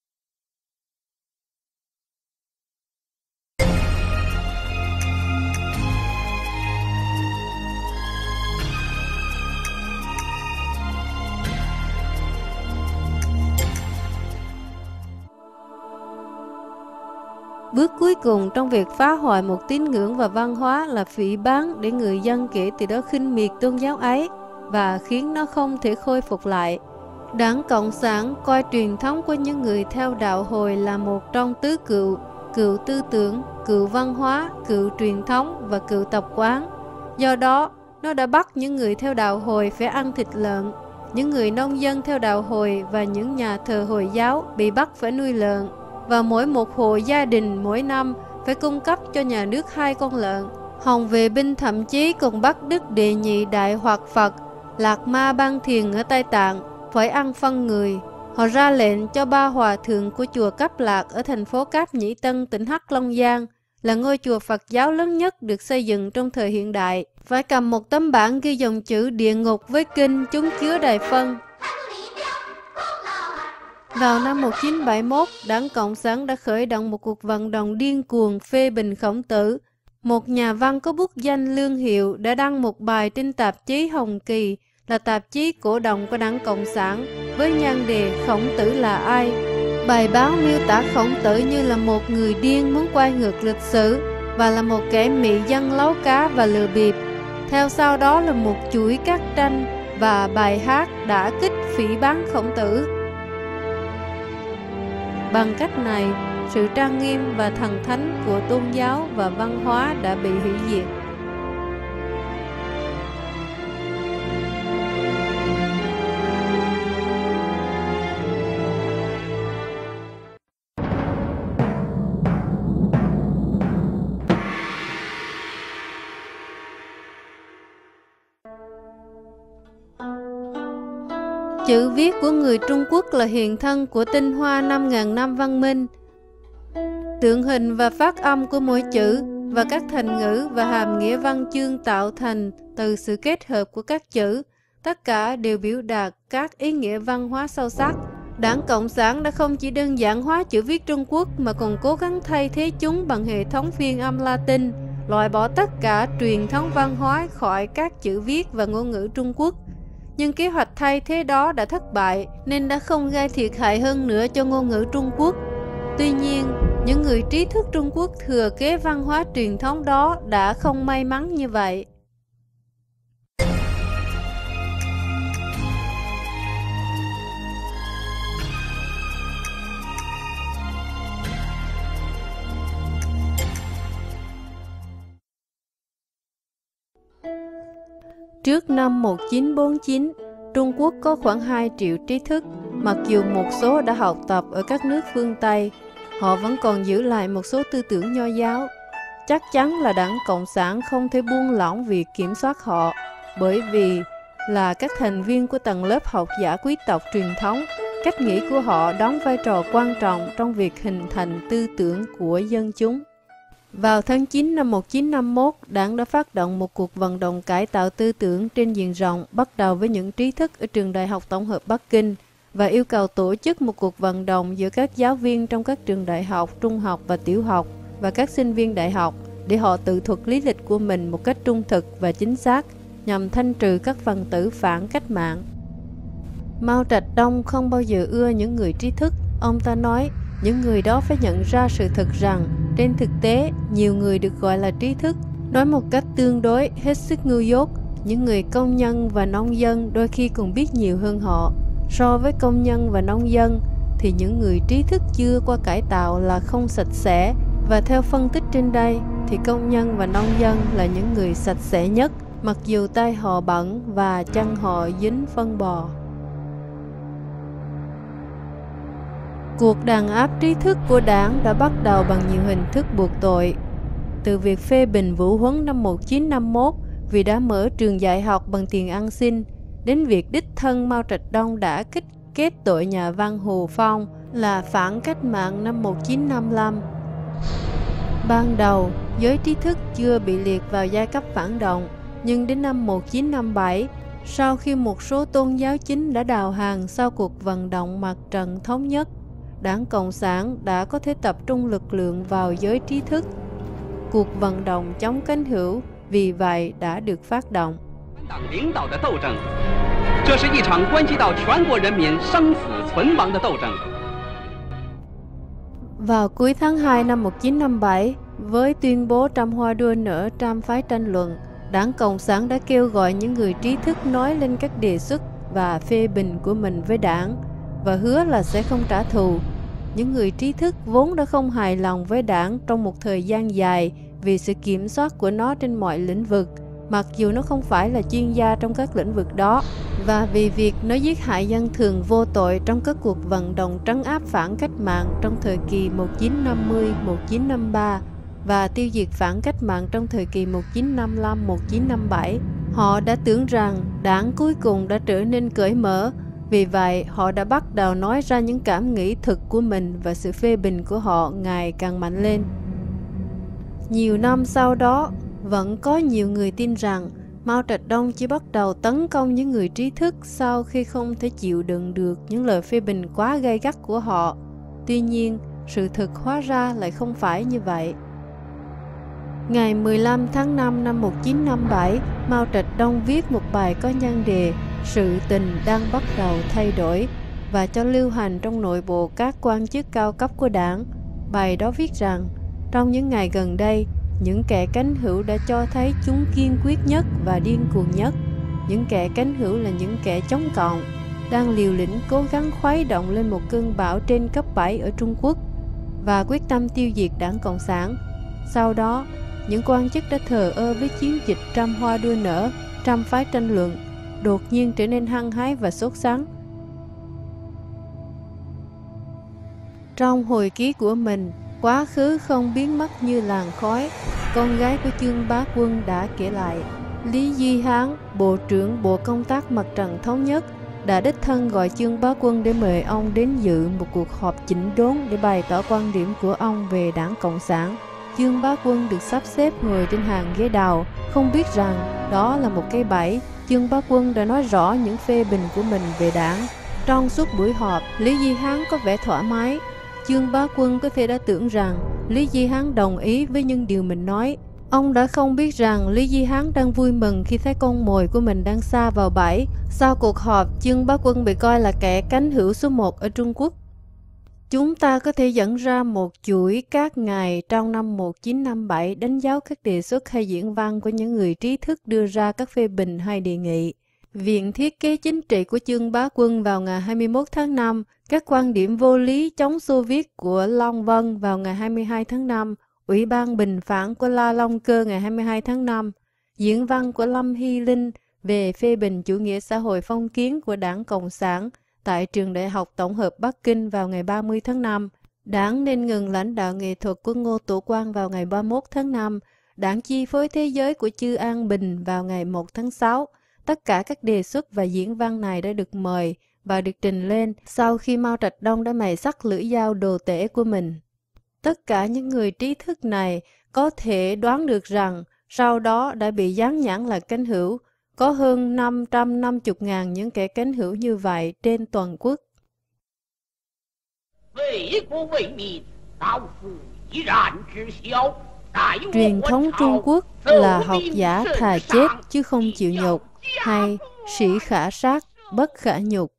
Bước cuối cùng trong việc phá hoại một tín ngưỡng và văn hóa là phỉ báng để người dân kể từ đó khinh miệt tôn giáo ấy và khiến nó không thể khôi phục lại. Đảng Cộng sản coi truyền thống của những người theo đạo hồi là một trong tứ cựu: cựu tư tưởng, cựu văn hóa, cựu truyền thống và cựu tập quán. Do đó, nó đã bắt những người theo đạo hồi phải ăn thịt lợn, những người nông dân theo đạo hồi và những nhà thờ Hồi giáo bị bắt phải nuôi lợn, và mỗi một hộ gia đình mỗi năm phải cung cấp cho nhà nước 2 con lợn. Hồng Vệ binh thậm chí còn bắt Đức Đệ Nhị Đại Hoạt Phật Lạc Ma Ban Thiền ở Tây Tạng phải ăn phân người. Họ ra lệnh cho 3 hòa thượng của chùa Cáp Lạc ở thành phố Cáp Nhĩ Tân, tỉnh Hắc Long Giang, là ngôi chùa Phật giáo lớn nhất được xây dựng trong thời hiện đại, phải cầm một tấm bảng ghi dòng chữ địa ngục với kinh chúng chứa đài phân. Vào năm 1971, Đảng Cộng sản đã khởi động một cuộc vận động điên cuồng phê bình Khổng Tử. Một nhà văn có bút danh Lương Hiệu đã đăng một bài trên tạp chí Hồng Kỳ, là tạp chí cổ động của Đảng Cộng sản, với nhan đề Khổng Tử là ai. Bài báo miêu tả Khổng Tử như là một người điên muốn quay ngược lịch sử và là một kẻ mị dân láo cá và lừa bịp. Theo sau đó là một chuỗi các tranh và bài hát đã kích phỉ báng Khổng Tử. Bằng cách này, sự trang nghiêm và thần thánh của tôn giáo và văn hóa đã bị hủy diệt. Chữ viết của người Trung Quốc là hiện thân của tinh hoa 5.000 năm văn minh. Tượng hình và phát âm của mỗi chữ và các thành ngữ và hàm nghĩa văn chương tạo thành từ sự kết hợp của các chữ, tất cả đều biểu đạt các ý nghĩa văn hóa sâu sắc. Đảng Cộng sản đã không chỉ đơn giản hóa chữ viết Trung Quốc mà còn cố gắng thay thế chúng bằng hệ thống phiên âm Latin, loại bỏ tất cả truyền thống văn hóa khỏi các chữ viết và ngôn ngữ Trung Quốc. Nhưng kế hoạch thay thế đó đã thất bại nên đã không gây thiệt hại hơn nữa cho ngôn ngữ Trung Quốc. Tuy nhiên, những người trí thức Trung Quốc thừa kế văn hóa truyền thống đó đã không may mắn như vậy. Trước năm 1949, Trung Quốc có khoảng 2 triệu trí thức, mặc dù một số đã học tập ở các nước phương Tây, họ vẫn còn giữ lại một số tư tưởng nho giáo. Chắc chắn là Đảng Cộng sản không thể buông lỏng việc kiểm soát họ, bởi vì là các thành viên của tầng lớp học giả quý tộc truyền thống, cách nghĩ của họ đóng vai trò quan trọng trong việc hình thành tư tưởng của dân chúng. Vào tháng 9 năm 1951, Đảng đã phát động một cuộc vận động cải tạo tư tưởng trên diện rộng, bắt đầu với những trí thức ở trường Đại học Tổng hợp Bắc Kinh và yêu cầu tổ chức một cuộc vận động giữa các giáo viên trong các trường đại học, trung học và tiểu học và các sinh viên đại học để họ tự thuật lý lịch của mình một cách trung thực và chính xác nhằm thanh trừ các phần tử phản cách mạng. Mao Trạch Đông không bao giờ ưa những người trí thức, ông ta nói những người đó phải nhận ra sự thật rằng trên thực tế, nhiều người được gọi là trí thức, nói một cách tương đối hết sức ngu dốt, những người công nhân và nông dân đôi khi còn biết nhiều hơn họ. So với công nhân và nông dân, thì những người trí thức chưa qua cải tạo là không sạch sẽ, và theo phân tích trên đây, thì công nhân và nông dân là những người sạch sẽ nhất, mặc dù tay họ bẩn và chân họ dính phân bò. Cuộc đàn áp trí thức của Đảng đã bắt đầu bằng nhiều hình thức buộc tội. Từ việc phê bình Vũ Huấn năm 1951 vì đã mở trường dạy học bằng tiền ăn xin, đến việc đích thân Mao Trạch Đông đã kết tội nhà văn Hồ Phong là phản cách mạng năm 1955. Ban đầu, giới trí thức chưa bị liệt vào giai cấp phản động, nhưng đến năm 1957, sau khi một số tôn giáo chính đã đầu hàng sau cuộc vận động mặt trận thống nhất, Đảng Cộng sản đã có thể tập trung lực lượng vào giới trí thức. Cuộc vận động chống cánh hữu vì vậy đã được phát động. Vào cuối tháng 2 năm 1957, với tuyên bố trăm hoa đua nở trăm phái tranh luận, Đảng Cộng sản đã kêu gọi những người trí thức nói lên các đề xuất và phê bình của mình với Đảng và hứa là sẽ không trả thù. Những người trí thức vốn đã không hài lòng với Đảng trong một thời gian dài vì sự kiểm soát của nó trên mọi lĩnh vực, mặc dù nó không phải là chuyên gia trong các lĩnh vực đó, và vì việc nó giết hại dân thường vô tội trong các cuộc vận động trấn áp phản cách mạng trong thời kỳ 1950-1953 và tiêu diệt phản cách mạng trong thời kỳ 1955-1957. Họ đã tưởng rằng Đảng cuối cùng đã trở nên cởi mở. Vì vậy, họ đã bắt đầu nói ra những cảm nghĩ thực của mình và sự phê bình của họ ngày càng mạnh lên. Nhiều năm sau đó, vẫn có nhiều người tin rằng Mao Trạch Đông chỉ bắt đầu tấn công những người trí thức sau khi không thể chịu đựng được những lời phê bình quá gay gắt của họ. Tuy nhiên, sự thực hóa ra lại không phải như vậy. Ngày 15 tháng 5 năm 1957, Mao Trạch Đông viết một bài có nhan đề "Sự tình đang bắt đầu thay đổi" và cho lưu hành trong nội bộ các quan chức cao cấp của Đảng. Bài đó viết rằng, trong những ngày gần đây, những kẻ cánh hữu đã cho thấy chúng kiên quyết nhất và điên cuồng nhất. Những kẻ cánh hữu là những kẻ chống cộng, đang liều lĩnh cố gắng khuấy động lên một cơn bão trên cấp 7 ở Trung Quốc và quyết tâm tiêu diệt Đảng Cộng sản. Sau đó, những quan chức đã thờ ơ với chiến dịch trăm hoa đua nở, trăm phái tranh luận, đột nhiên trở nên hăng hái và sốt sắng. Trong hồi ký của mình, "Quá khứ không biến mất như làn khói", con gái của Trương Bá Quân đã kể lại. Lý Duy Hán, Bộ trưởng Bộ Công tác Mặt trận Thống nhất, đã đích thân gọi Trương Bá Quân để mời ông đến dự một cuộc họp chỉnh đốn để bày tỏ quan điểm của ông về Đảng Cộng sản. Trương Bá Quân được sắp xếp ngồi trên hàng ghế đầu, không biết rằng đó là một cái bẫy. Trương Bá Quân đã nói rõ những phê bình của mình về Đảng. Trong suốt buổi họp, Lý Di Hán có vẻ thoải mái. Trương Bá Quân có thể đã tưởng rằng Lý Di Hán đồng ý với những điều mình nói. Ông đã không biết rằng Lý Di Hán đang vui mừng khi thấy con mồi của mình đang xa vào bẫy. Sau cuộc họp, Dương Bá Quân bị coi là kẻ cánh hữu số 1 ở Trung Quốc. Chúng ta có thể dẫn ra một chuỗi các ngày trong năm 1957 đánh dấu các đề xuất hay diễn văn của những người trí thức đưa ra các phê bình hay đề nghị. Viện Thiết kế Chính trị của Trương Bá Quân vào ngày 21 tháng 5, các quan điểm vô lý chống Xô Viết của Long Vân vào ngày 22 tháng 5, Ủy ban Bình Phản của La Long Cơ ngày 22 tháng 5, diễn văn của Lâm Hy Linh về phê bình chủ nghĩa xã hội phong kiến của Đảng Cộng sản tại Trường Đại học Tổng hợp Bắc Kinh vào ngày 30 tháng 5, Đảng nên ngừng lãnh đạo nghệ thuật của Ngô Tổ Quang vào ngày 31 tháng 5, Đảng chi phối thế giới của Chư An Bình vào ngày 1 tháng 6. Tất cả các đề xuất và diễn văn này đã được mời và được trình lên sau khi Mao Trạch Đông đã mài sắc lưỡi dao đồ tể của mình. Tất cả những người trí thức này có thể đoán được rằng sau đó đã bị dán nhãn là cánh hữu. Có hơn 550.000 những kẻ cánh hữu như vậy trên toàn quốc. Truyền thống Trung Quốc là học giả thà chết chứ không chịu nhục, hay sĩ khả sát, bất khả nhục.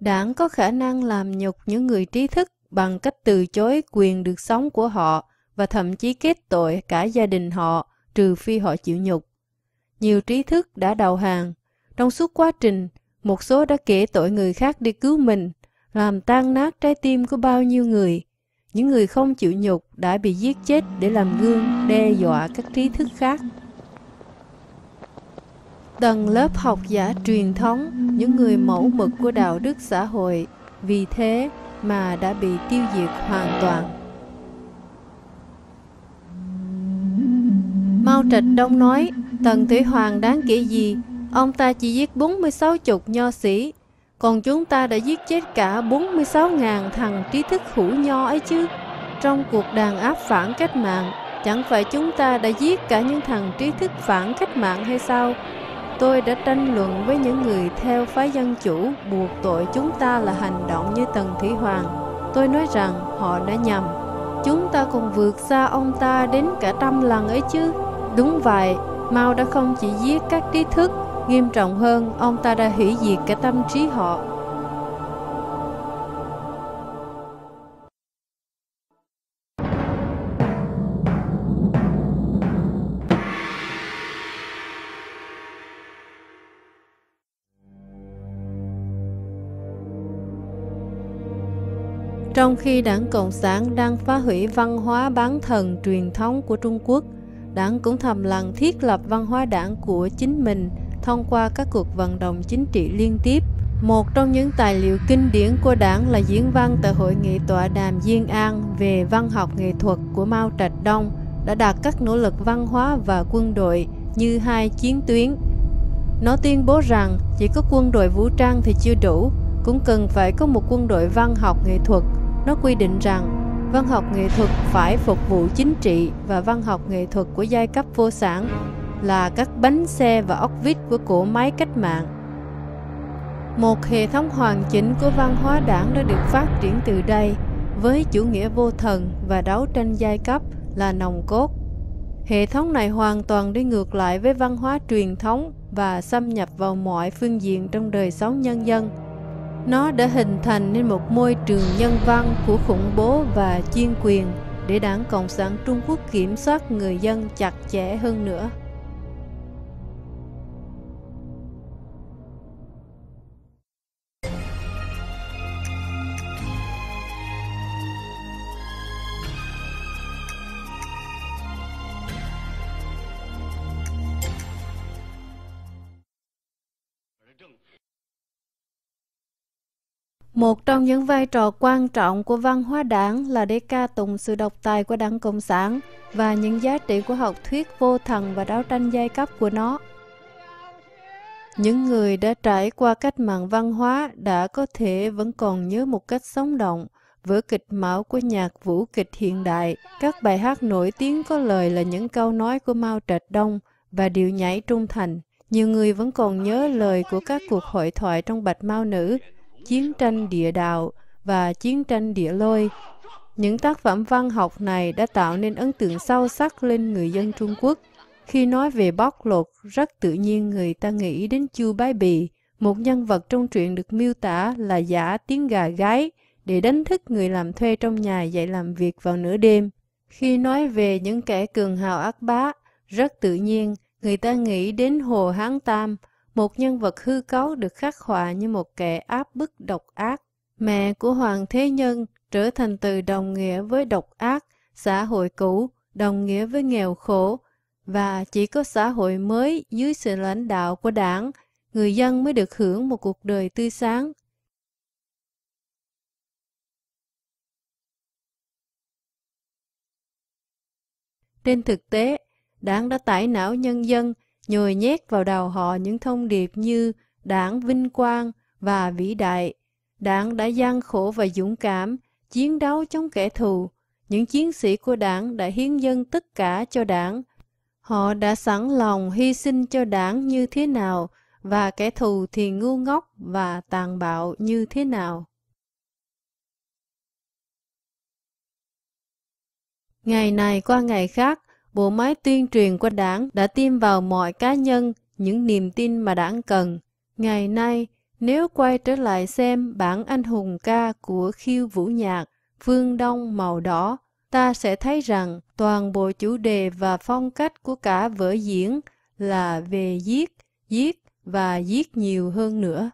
Đảng có khả năng làm nhục những người trí thức bằng cách từ chối quyền được sống của họ và thậm chí kết tội cả gia đình họ, trừ phi họ chịu nhục. Nhiều trí thức đã đầu hàng. Trong suốt quá trình, một số đã kể tội người khác để cứu mình, làm tan nát trái tim của bao nhiêu người. Những người không chịu nhục đã bị giết chết để làm gương đe dọa các trí thức khác. Tầng lớp học giả truyền thống, những người mẫu mực của đạo đức xã hội, vì thế mà đã bị tiêu diệt hoàn toàn. Mao Trạch Đông nói, Tần Thủy Hoàng đáng kể gì, ông ta chỉ giết 46 chục nho sĩ, còn chúng ta đã giết chết cả 46.000 thằng trí thức hữu nho ấy chứ. Trong cuộc đàn áp phản cách mạng, chẳng phải chúng ta đã giết cả những thằng trí thức phản cách mạng hay sao? Tôi đã tranh luận với những người theo phái dân chủ buộc tội chúng ta là hành động như Tần Thủy Hoàng. Tôi nói rằng họ đã nhầm. Chúng ta còn vượt xa ông ta đến cả 100 lần ấy chứ. Đúng vậy, Mao đã không chỉ giết các trí thức, nghiêm trọng hơn, ông ta đã hủy diệt cả tâm trí họ. Trong khi Đảng Cộng sản đang phá hủy văn hóa bán thần truyền thống của Trung Quốc, Đảng cũng thầm lặng thiết lập văn hóa đảng của chính mình thông qua các cuộc vận động chính trị liên tiếp. Một trong những tài liệu kinh điển của Đảng là diễn văn tại Hội nghị tọa đàm Diên An về văn học nghệ thuật của Mao Trạch Đông đã đặt các nỗ lực văn hóa và quân đội như hai chiến tuyến. Nó tuyên bố rằng chỉ có quân đội vũ trang thì chưa đủ, cũng cần phải có một quân đội văn học nghệ thuật. Nó quy định rằng văn học nghệ thuật phải phục vụ chính trị và văn học nghệ thuật của giai cấp vô sản là các bánh xe và ốc vít của cỗ máy cách mạng. Một hệ thống hoàn chỉnh của văn hóa đảng đã được phát triển từ đây, với chủ nghĩa vô thần và đấu tranh giai cấp là nòng cốt. Hệ thống này hoàn toàn đi ngược lại với văn hóa truyền thống và xâm nhập vào mọi phương diện trong đời sống nhân dân. Nó đã hình thành nên một môi trường nhân văn của khủng bố và chuyên quyền để Đảng Cộng sản Trung Quốc kiểm soát người dân chặt chẽ hơn nữa. Một trong những vai trò quan trọng của văn hóa đảng là để ca tụng sự độc tài của Đảng Cộng sản và những giá trị của học thuyết vô thần và đấu tranh giai cấp của nó. Những người đã trải qua cách mạng văn hóa đã có thể vẫn còn nhớ một cách sống động vở kịch mão của nhạc vũ kịch hiện đại, các bài hát nổi tiếng có lời là những câu nói của Mao Trạch Đông và điệu nhảy trung thành. Nhiều người vẫn còn nhớ lời của các cuộc hội thoại trong Bạch Mao Nữ, chiến tranh địa đạo và chiến tranh địa lôi. Những tác phẩm văn học này đã tạo nên ấn tượng sâu sắc lên người dân Trung Quốc. Khi nói về bóc lột, rất tự nhiên người ta nghĩ đến Chu Bái Bì, một nhân vật trong truyện được miêu tả là giả tiếng gà gáy để đánh thức người làm thuê trong nhà dậy làm việc vào nửa đêm. Khi nói về những kẻ cường hào ác bá, rất tự nhiên người ta nghĩ đến Hồ Hán Tam, một nhân vật hư cấu được khắc họa như một kẻ áp bức độc ác. Mẹ của Hoàng Thế Nhân trở thành từ đồng nghĩa với độc ác, xã hội cũ đồng nghĩa với nghèo khổ, và chỉ có xã hội mới dưới sự lãnh đạo của Đảng, người dân mới được hưởng một cuộc đời tươi sáng. Trên thực tế, Đảng đã tải não nhân dân, nhồi nhét vào đầu họ những thông điệp như Đảng vinh quang và vĩ đại. Đảng đã gian khổ và dũng cảm, chiến đấu chống kẻ thù. Những chiến sĩ của Đảng đã hiến dâng tất cả cho Đảng. Họ đã sẵn lòng hy sinh cho Đảng như thế nào, và kẻ thù thì ngu ngốc và tàn bạo như thế nào. Ngày này qua ngày khác, bộ máy tuyên truyền của Đảng đã tiêm vào mọi cá nhân những niềm tin mà Đảng cần. Ngày nay, nếu quay trở lại xem bản Anh Hùng Ca của Khiêu Vũ Nhạc, Phương Đông Màu Đỏ, ta sẽ thấy rằng toàn bộ chủ đề và phong cách của cả vở diễn là về giết, giết và giết nhiều hơn nữa.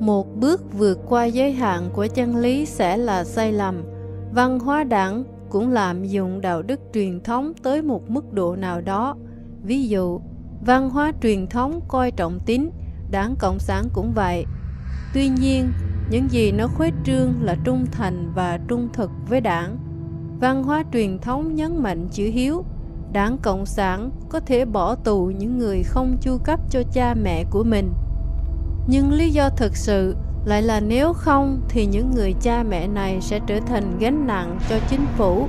Một bước vượt qua giới hạn của chân lý sẽ là sai lầm. Văn hóa Đảng cũng lạm dụng đạo đức truyền thống tới một mức độ nào đó. Ví dụ, văn hóa truyền thống coi trọng tín, Đảng Cộng sản cũng vậy. Tuy nhiên, những gì nó khuếch trương là trung thành và trung thực với Đảng. Văn hóa truyền thống nhấn mạnh chữ hiếu. Đảng Cộng sản có thể bỏ tù những người không chu cấp cho cha mẹ của mình. Nhưng lý do thực sự lại là nếu không thì những người cha mẹ này sẽ trở thành gánh nặng cho chính phủ.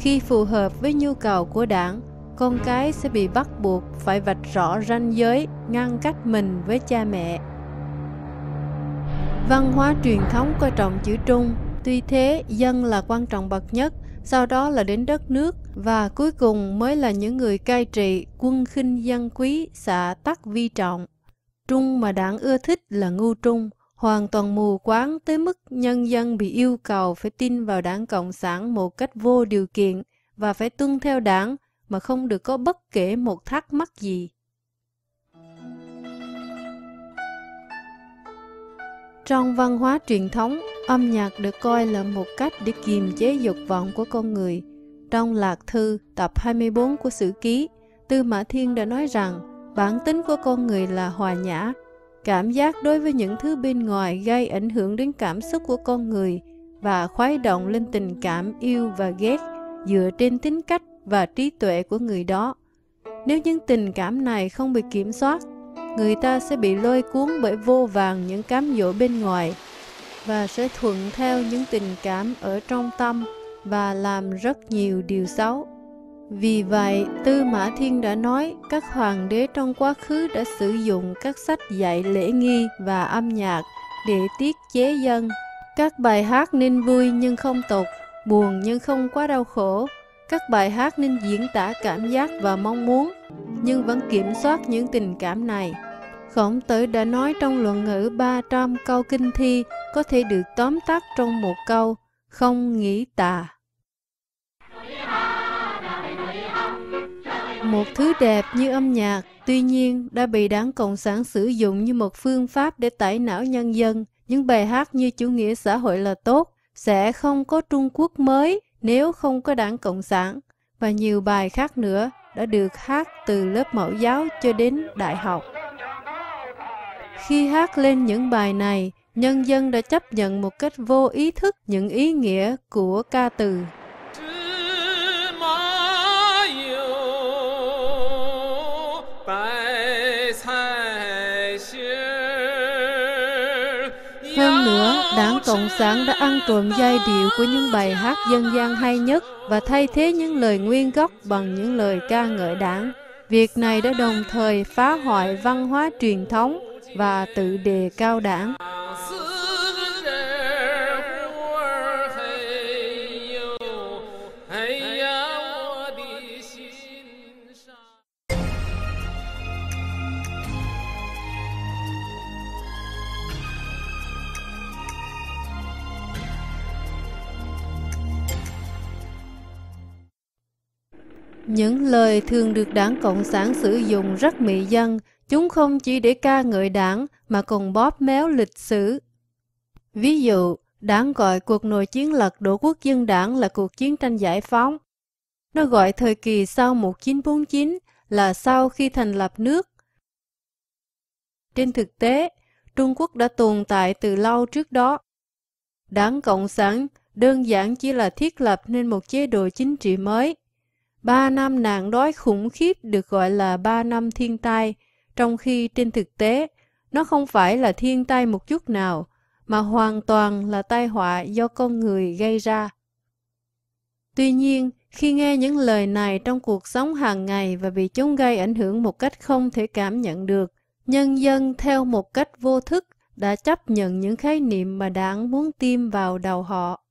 Khi phù hợp với nhu cầu của Đảng, con cái sẽ bị bắt buộc phải vạch rõ ranh giới, ngăn cách mình với cha mẹ. Văn hóa truyền thống coi trọng chữ trung, tuy thế dân là quan trọng bậc nhất, sau đó là đến đất nước, và cuối cùng mới là những người cai trị, quân khinh dân quý, xã tắc vi trọng. Trung mà Đảng ưa thích là ngu trung, hoàn toàn mù quáng tới mức nhân dân bị yêu cầu phải tin vào Đảng Cộng sản một cách vô điều kiện và phải tuân theo Đảng mà không được có bất kể một thắc mắc gì. Trong văn hóa truyền thống, âm nhạc được coi là một cách để kiềm chế dục vọng của con người. Trong Lạc Thư, tập 24 của Sử Ký, Tư Mã Thiên đã nói rằng bản tính của con người là hòa nhã. Cảm giác đối với những thứ bên ngoài gây ảnh hưởng đến cảm xúc của con người và khuấy động lên tình cảm yêu và ghét dựa trên tính cách và trí tuệ của người đó. Nếu những tình cảm này không bị kiểm soát, người ta sẽ bị lôi cuốn bởi vô vàn những cám dỗ bên ngoài và sẽ thuận theo những tình cảm ở trong tâm và làm rất nhiều điều xấu. Vì vậy, Tư Mã Thiên đã nói các hoàng đế trong quá khứ đã sử dụng các sách dạy lễ nghi và âm nhạc để tiết chế dân. Các bài hát nên vui nhưng không tục, buồn nhưng không quá đau khổ. Các bài hát nên diễn tả cảm giác và mong muốn, nhưng vẫn kiểm soát những tình cảm này. Khổng Tử đã nói trong Luận Ngữ 300 câu kinh thi có thể được tóm tắt trong một câu: không nghĩ tà. Một thứ đẹp như âm nhạc, tuy nhiên đã bị Đảng Cộng sản sử dụng như một phương pháp để tẩy não nhân dân. Những bài hát như chủ nghĩa xã hội là tốt, sẽ không có Trung Quốc mới nếu không có Đảng Cộng sản, và nhiều bài khác nữa đã được hát từ lớp mẫu giáo cho đến đại học. Khi hát lên những bài này, nhân dân đã chấp nhận một cách vô ý thức những ý nghĩa của ca từ. Hơn nữa, Đảng Cộng sản đã ăn trộm giai điệu của những bài hát dân gian hay nhất và thay thế những lời nguyên gốc bằng những lời ca ngợi Đảng. Việc này đã đồng thời phá hoại văn hóa truyền thống và tự đề cao đảng. Những lời thường được Đảng Cộng sản sử dụng rất mị dân, chúng không chỉ để ca ngợi đảng mà còn bóp méo lịch sử. Ví dụ, Đảng gọi cuộc nội chiến lật đổ Quốc dân Đảng là cuộc chiến tranh giải phóng. Nó gọi thời kỳ sau 1949 là sau khi thành lập nước. Trên thực tế, Trung Quốc đã tồn tại từ lâu trước đó. Đảng Cộng sản đơn giản chỉ là thiết lập nên một chế độ chính trị mới. 3 năm nạn đói khủng khiếp được gọi là 3 năm thiên tai, trong khi trên thực tế, nó không phải là thiên tai một chút nào, mà hoàn toàn là tai họa do con người gây ra. Tuy nhiên, khi nghe những lời này trong cuộc sống hàng ngày và bị chúng gây ảnh hưởng một cách không thể cảm nhận được, nhân dân theo một cách vô thức đã chấp nhận những khái niệm mà đảng muốn tiêm vào đầu họ.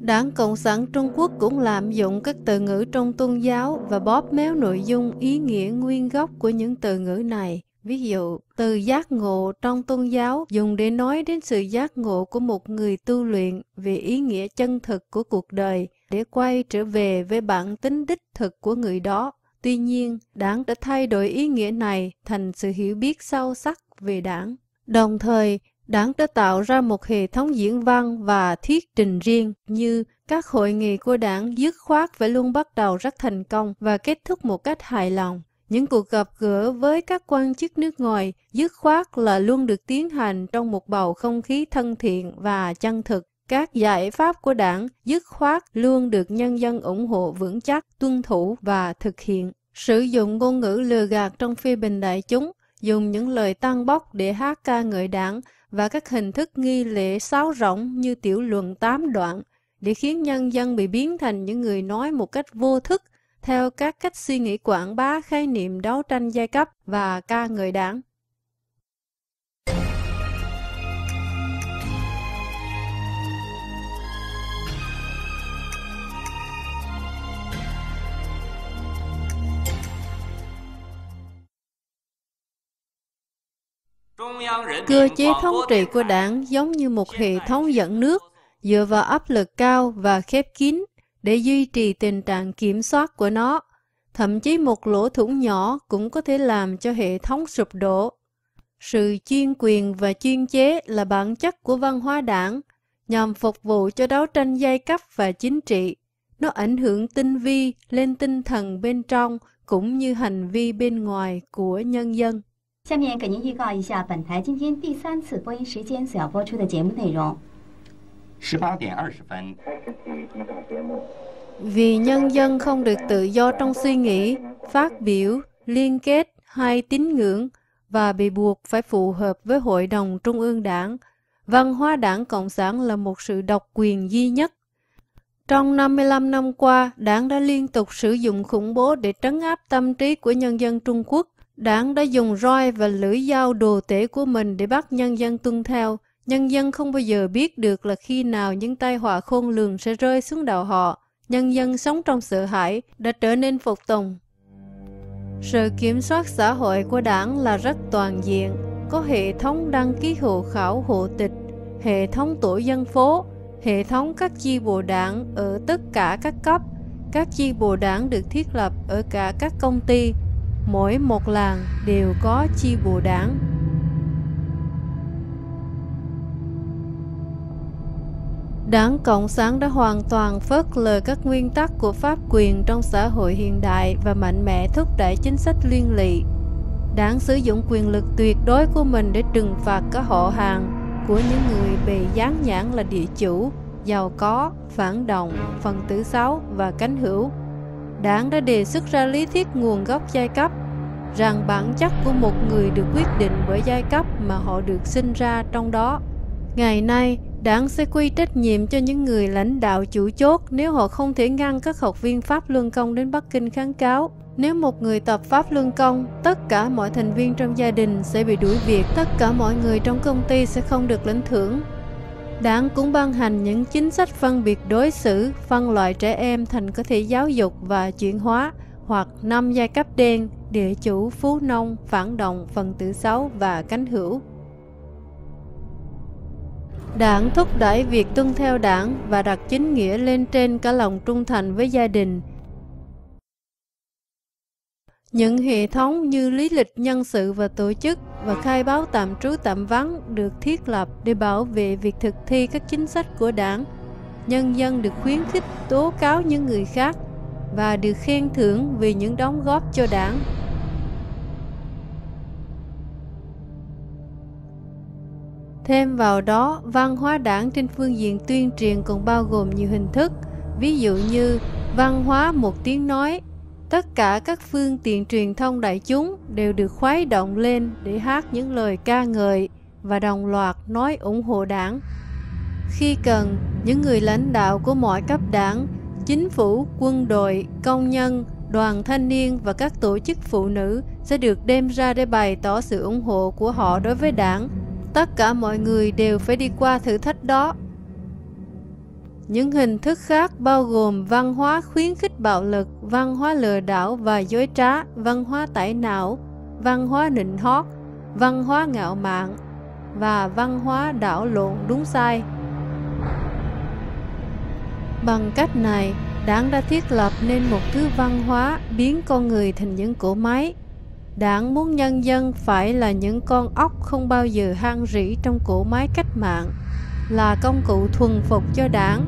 Đảng Cộng sản Trung Quốc cũng lạm dụng các từ ngữ trong tôn giáo và bóp méo nội dung ý nghĩa nguyên gốc của những từ ngữ này. Ví dụ, từ giác ngộ trong tôn giáo dùng để nói đến sự giác ngộ của một người tu luyện về ý nghĩa chân thực của cuộc đời để quay trở về với bản tính đích thực của người đó. Tuy nhiên, đảng đã thay đổi ý nghĩa này thành sự hiểu biết sâu sắc về đảng. Đồng thời, đảng đã tạo ra một hệ thống diễn văn và thuyết trình riêng, như các hội nghị của đảng dứt khoát phải luôn bắt đầu rất thành công và kết thúc một cách hài lòng. Những cuộc gặp gỡ với các quan chức nước ngoài dứt khoát là luôn được tiến hành trong một bầu không khí thân thiện và chân thực. Các giải pháp của đảng dứt khoát luôn được nhân dân ủng hộ vững chắc, tuân thủ và thực hiện. Sử dụng ngôn ngữ lừa gạt trong phê bình đại chúng, dùng những lời tăng bốc để hát ca ngợi đảng và các hình thức nghi lễ sáo rỗng như tiểu luận 8 đoạn để khiến nhân dân bị biến thành những người nói một cách vô thức theo các cách suy nghĩ quảng bá khái niệm đấu tranh giai cấp và ca ngợi đảng. Cơ chế thống trị của đảng giống như một hệ thống dẫn nước dựa vào áp lực cao và khép kín để duy trì tình trạng kiểm soát của nó. Thậm chí một lỗ thủng nhỏ cũng có thể làm cho hệ thống sụp đổ. Sự chuyên quyền và chuyên chế là bản chất của văn hóa đảng nhằm phục vụ cho đấu tranh giai cấp và chính trị. Nó ảnh hưởng tinh vi lên tinh thần bên trong cũng như hành vi bên ngoài của nhân dân. 下面给您预告一下本台今天第3次播音时间所要播出的节目内容。18:20开始起预告节目。Vì nhân dân không được tự do trong suy nghĩ, phát biểu, liên kết hay tín ngưỡng và bị buộc phải phù hợp với Hội đồng Trung ương Đảng, văn hóa Đảng Cộng sản là một sự độc quyền duy nhất. Trong 55 năm qua, Đảng đã liên tục sử dụng khủng bố để trấn áp tâm trí của nhân dân Trung Quốc. Đảng đã dùng roi và lưỡi dao đồ tể của mình để bắt nhân dân tuân theo. Nhân dân không bao giờ biết được là khi nào những tai họa khôn lường sẽ rơi xuống đầu họ. Nhân dân sống trong sợ hãi, đã trở nên phục tùng. Sự kiểm soát xã hội của đảng là rất toàn diện, có hệ thống đăng ký hộ khẩu hộ tịch, hệ thống tổ dân phố, hệ thống các chi bộ đảng ở tất cả các cấp. Các chi bộ đảng được thiết lập ở cả các công ty. Mỗi một làng đều có chi bộ đảng. Đảng Cộng sản đã hoàn toàn phớt lờ các nguyên tắc của pháp quyền trong xã hội hiện đại và mạnh mẽ thúc đẩy chính sách liên lị. Đảng sử dụng quyền lực tuyệt đối của mình để trừng phạt các họ hàng của những người bị dán nhãn là địa chủ, giàu có, phản động, phần tử xấu và cánh hữu. Đảng đã đề xuất ra lý thuyết nguồn gốc giai cấp, rằng bản chất của một người được quyết định bởi giai cấp mà họ được sinh ra trong đó. Ngày nay, đảng sẽ quy trách nhiệm cho những người lãnh đạo chủ chốt nếu họ không thể ngăn các học viên Pháp Luân Công đến Bắc Kinh kháng cáo. Nếu một người tập pháp luân công, tất cả mọi thành viên trong gia đình sẽ bị đuổi việc, tất cả mọi người trong công ty sẽ không được lãnh thưởng. Đảng cũng ban hành những chính sách phân biệt đối xử, phân loại trẻ em thành có thể giáo dục và chuyển hóa, hoặc 5 giai cấp đen, địa chủ, phú nông, phản động, phần tử xấu và cánh hữu. Đảng thúc đẩy việc tuân theo đảng và đặt chính nghĩa lên trên cả lòng trung thành với gia đình. Những hệ thống như lý lịch nhân sự và tổ chức và khai báo tạm trú tạm vắng được thiết lập để bảo vệ việc thực thi các chính sách của đảng. Nhân dân được khuyến khích tố cáo những người khác và được khen thưởng vì những đóng góp cho đảng. Thêm vào đó, văn hóa đảng trên phương diện tuyên truyền còn bao gồm nhiều hình thức, ví dụ như văn hóa một tiếng nói. Tất cả các phương tiện truyền thông đại chúng đều được khuấy động lên để hát những lời ca ngợi và đồng loạt nói ủng hộ đảng. Khi cần, những người lãnh đạo của mọi cấp đảng, chính phủ, quân đội, công nhân, đoàn thanh niên và các tổ chức phụ nữ sẽ được đem ra để bày tỏ sự ủng hộ của họ đối với đảng. Tất cả mọi người đều phải đi qua thử thách đó. Những hình thức khác bao gồm văn hóa khuyến khích bạo lực, văn hóa lừa đảo và dối trá, văn hóa tẩy não, văn hóa nịnh hót, văn hóa ngạo mạn và văn hóa đảo lộn đúng sai. Bằng cách này, đảng đã thiết lập nên một thứ văn hóa biến con người thành những cỗ máy. Đảng muốn nhân dân phải là những con ốc không bao giờ han rỉ trong cỗ máy cách mạng, là công cụ thuần phục cho đảng.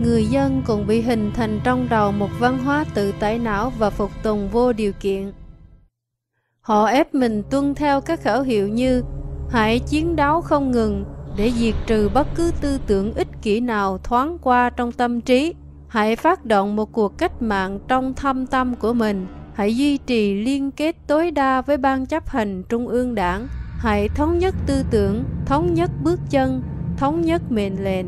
Người dân cũng bị hình thành trong đầu một văn hóa tự tẩy não và phục tùng vô điều kiện. Họ ép mình tuân theo các khẩu hiệu như hãy chiến đấu không ngừng để diệt trừ bất cứ tư tưởng ích kỷ nào thoáng qua trong tâm trí. Hãy phát động một cuộc cách mạng trong thâm tâm của mình. Hãy duy trì liên kết tối đa với Ban Chấp hành Trung ương Đảng. Hãy thống nhất tư tưởng, thống nhất bước chân, thống nhất mệnh lệnh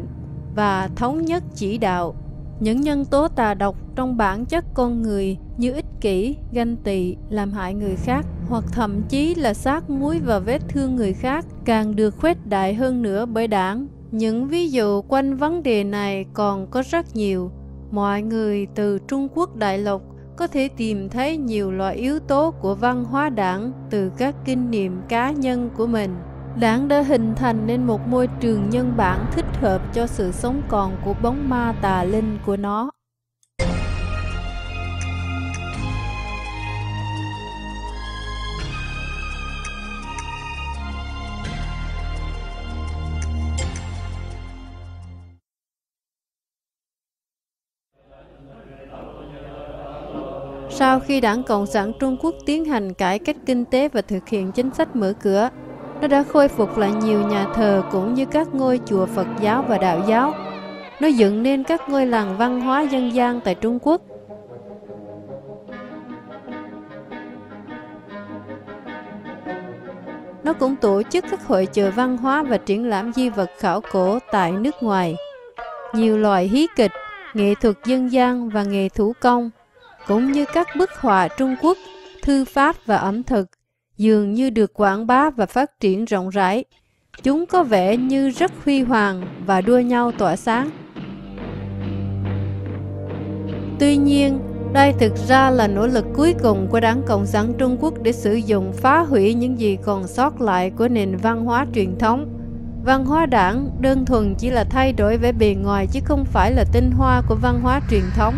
và thống nhất chỉ đạo. Những nhân tố tà độc trong bản chất con người như ích kỷ, ganh tị, làm hại người khác hoặc thậm chí là sát muối và vết thương người khác càng được khuếch đại hơn nữa bởi đảng. Những ví dụ quanh vấn đề này còn có rất nhiều. Mọi người từ Trung Quốc đại lục có thể tìm thấy nhiều loại yếu tố của văn hóa đảng từ các kinh nghiệm cá nhân của mình. Đảng đã hình thành nên một môi trường nhân bản thích hợp cho sự sống còn của bóng ma tà linh của nó. Sau khi Đảng Cộng sản Trung Quốc tiến hành cải cách kinh tế và thực hiện chính sách mở cửa, nó đã khôi phục lại nhiều nhà thờ cũng như các ngôi chùa Phật giáo và Đạo giáo. Nó dựng nên các ngôi làng văn hóa dân gian tại Trung Quốc. Nó cũng tổ chức các hội chợ văn hóa và triển lãm di vật khảo cổ tại nước ngoài. Nhiều loại hí kịch, nghệ thuật dân gian và nghề thủ công, cũng như các bức họa Trung Quốc, thư pháp và ẩm thực, dường như được quảng bá và phát triển rộng rãi. Chúng có vẻ như rất huy hoàng và đua nhau tỏa sáng. Tuy nhiên, đây thực ra là nỗ lực cuối cùng của Đảng Cộng sản Trung Quốc để sử dụng phá hủy những gì còn sót lại của nền văn hóa truyền thống. Văn hóa đảng đơn thuần chỉ là thay đổi vẻ bề ngoài chứ không phải là tinh hoa của văn hóa truyền thống.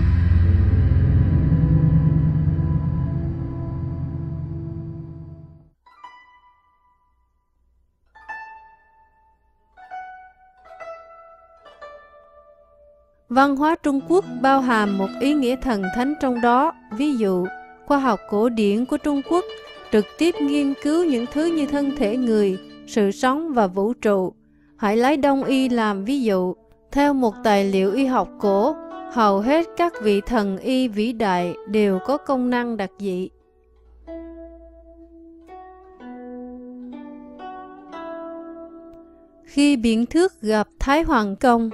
Văn hóa Trung Quốc bao hàm một ý nghĩa thần thánh trong đó, ví dụ, khoa học cổ điển của Trung Quốc trực tiếp nghiên cứu những thứ như thân thể người, sự sống và vũ trụ. Hãy lấy Đông y làm ví dụ. Theo một tài liệu y học cổ, hầu hết các vị thần y vĩ đại đều có công năng đặc dị. Khi Biện Thước gặp Thái Hoàng Công,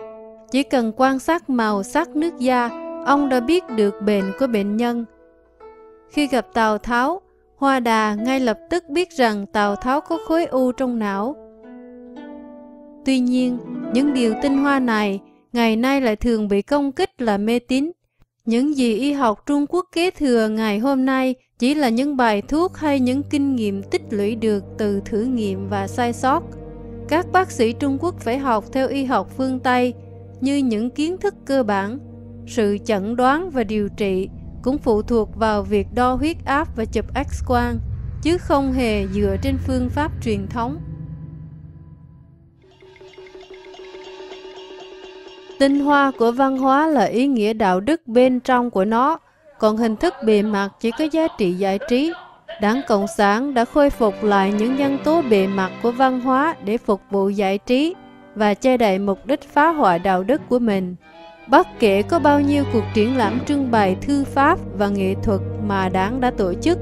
chỉ cần quan sát màu sắc nước da, ông đã biết được bệnh của bệnh nhân. Khi gặp Tào Tháo, Hoa Đà ngay lập tức biết rằng Tào Tháo có khối u trong não. Tuy nhiên, những điều tinh hoa này ngày nay lại thường bị công kích là mê tín. Những gì y học Trung Quốc kế thừa ngày hôm nay chỉ là những bài thuốc hay những kinh nghiệm tích lũy được từ thử nghiệm và sai sót. Các bác sĩ Trung Quốc phải học theo y học phương Tây như những kiến thức cơ bản. Sự chẩn đoán và điều trị cũng phụ thuộc vào việc đo huyết áp và chụp X-quang, chứ không hề dựa trên phương pháp truyền thống. Tinh hoa của văn hóa là ý nghĩa đạo đức bên trong của nó, còn hình thức bề mặt chỉ có giá trị giải trí. Đảng Cộng sản đã khôi phục lại những nhân tố bề mặt của văn hóa để phục vụ giải trí và che đậy mục đích phá hoại đạo đức của mình. Bất kể có bao nhiêu cuộc triển lãm trưng bày thư pháp và nghệ thuật mà Đảng đã tổ chức,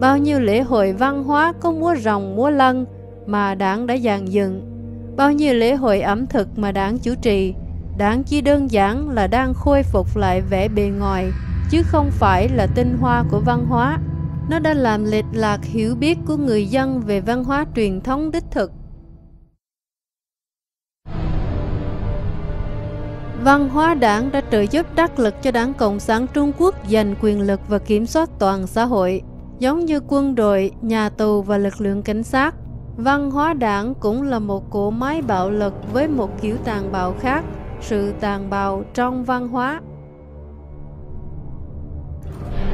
bao nhiêu lễ hội văn hóa có múa rồng múa lân mà Đảng đã dàn dựng, bao nhiêu lễ hội ẩm thực mà Đảng chủ trì, Đảng chỉ đơn giản là đang khôi phục lại vẻ bề ngoài, chứ không phải là tinh hoa của văn hóa. Nó đã làm lệch lạc hiểu biết của người dân về văn hóa truyền thống đích thực. Văn hóa Đảng đã trợ giúp đắc lực cho Đảng Cộng sản Trung Quốc giành quyền lực và kiểm soát toàn xã hội. Giống như quân đội, nhà tù và lực lượng cảnh sát, văn hóa Đảng cũng là một cỗ máy bạo lực với một kiểu tàn bạo khác, sự tàn bạo trong văn hóa.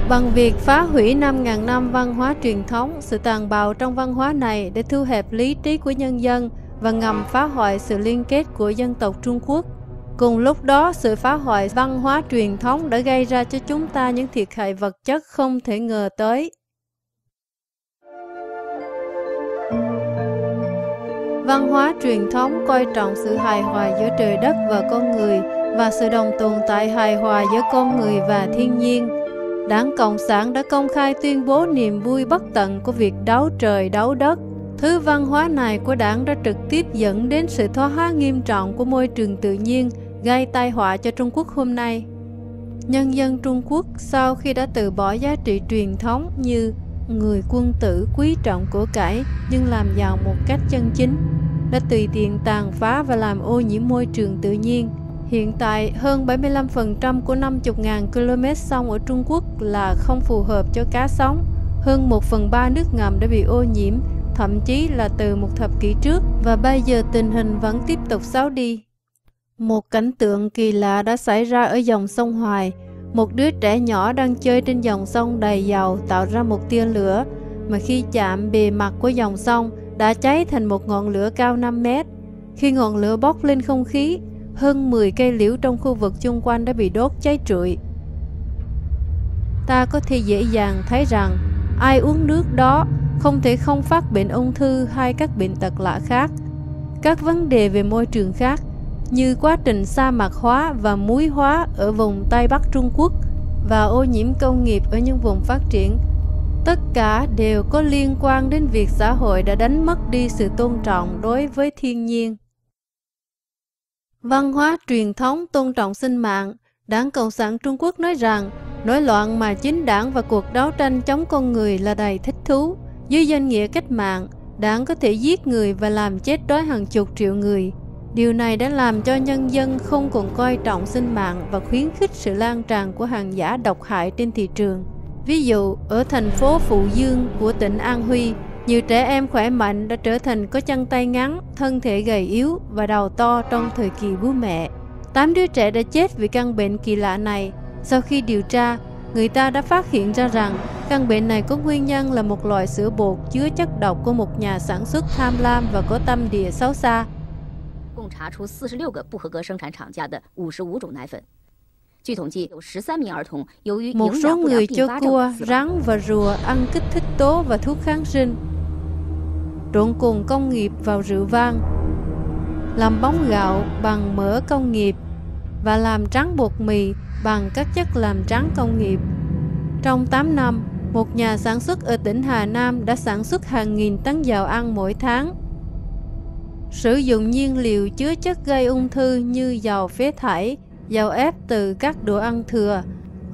Bằng việc phá hủy 5.000 năm văn hóa truyền thống, sự tàn bạo trong văn hóa này để thu hẹp lý trí của nhân dân và ngầm phá hoại sự liên kết của dân tộc Trung Quốc. Cùng lúc đó, sự phá hoại văn hóa truyền thống đã gây ra cho chúng ta những thiệt hại vật chất không thể ngờ tới. Văn hóa truyền thống coi trọng sự hài hòa giữa trời đất và con người và sự đồng tồn tại hài hòa giữa con người và thiên nhiên. Đảng Cộng sản đã công khai tuyên bố niềm vui bất tận của việc đấu trời đấu đất. Thứ văn hóa này của Đảng đã trực tiếp dẫn đến sự thoái hóa nghiêm trọng của môi trường tự nhiên, gây tai họa cho Trung Quốc hôm nay. Nhân dân Trung Quốc sau khi đã từ bỏ giá trị truyền thống như người quân tử quý trọng của cải nhưng làm giàu một cách chân chính, đã tùy tiện tàn phá và làm ô nhiễm môi trường tự nhiên. Hiện tại, hơn 75% của 50.000 km sông ở Trung Quốc là không phù hợp cho cá sống. Hơn 1/3 nước ngầm đã bị ô nhiễm, thậm chí là từ một thập kỷ trước, và bây giờ tình hình vẫn tiếp tục xấu đi. Một cảnh tượng kỳ lạ đã xảy ra ở dòng sông Hoài. Một đứa trẻ nhỏ đang chơi trên dòng sông đầy dầu tạo ra một tia lửa, mà khi chạm bề mặt của dòng sông đã cháy thành một ngọn lửa cao 5 mét. Khi ngọn lửa bốc lên không khí, hơn 10 cây liễu trong khu vực xung quanh đã bị đốt cháy trụi. Ta có thể dễ dàng thấy rằng ai uống nước đó không thể không phát bệnh ung thư hay các bệnh tật lạ khác. Các vấn đề về môi trường khác như quá trình sa mạc hóa và muối hóa ở vùng Tây Bắc Trung Quốc và ô nhiễm công nghiệp ở những vùng phát triển, tất cả đều có liên quan đến việc xã hội đã đánh mất đi sự tôn trọng đối với thiên nhiên. Văn hóa truyền thống tôn trọng sinh mạng. Đảng Cộng sản Trung Quốc nói rằng nổi loạn mà chính đảng và cuộc đấu tranh chống con người là đầy thích thú. Dưới danh nghĩa cách mạng, đảng có thể giết người và làm chết đói hàng chục triệu người. Điều này đã làm cho nhân dân không còn coi trọng sinh mạng và khuyến khích sự lan tràn của hàng giả độc hại trên thị trường. Ví dụ, ở thành phố Phụ Dương của tỉnh An Huy, nhiều trẻ em khỏe mạnh đã trở thành có chân tay ngắn, thân thể gầy yếu và đầu to trong thời kỳ bú mẹ. 8 đứa trẻ đã chết vì căn bệnh kỳ lạ này. Sau khi điều tra, người ta đã phát hiện ra rằng căn bệnh này có nguyên nhân là một loại sữa bột chứa chất độc của một nhà sản xuất tham lam và có tâm địa xấu xa. Cộng tra ra 46 cái không hợp cách sản xuất của 55 chủng奶粉. Theo thống kê, có 13 trẻ em do ảnh hưởng của một số người cho cua, rắn và rùa ăn kích thích tố và thuốc kháng sinh, trộn cồn công nghiệp vào rượu vang, làm bóng gạo bằng mỡ công nghiệp và làm trắng bột mì bằng các chất làm trắng công nghiệp. Trong 8 năm, một nhà sản xuất ở tỉnh Hà Nam đã sản xuất hàng nghìn tấn gạo ăn mỗi tháng. Sử dụng nhiên liệu chứa chất gây ung thư như dầu phế thải, dầu ép từ các đồ ăn thừa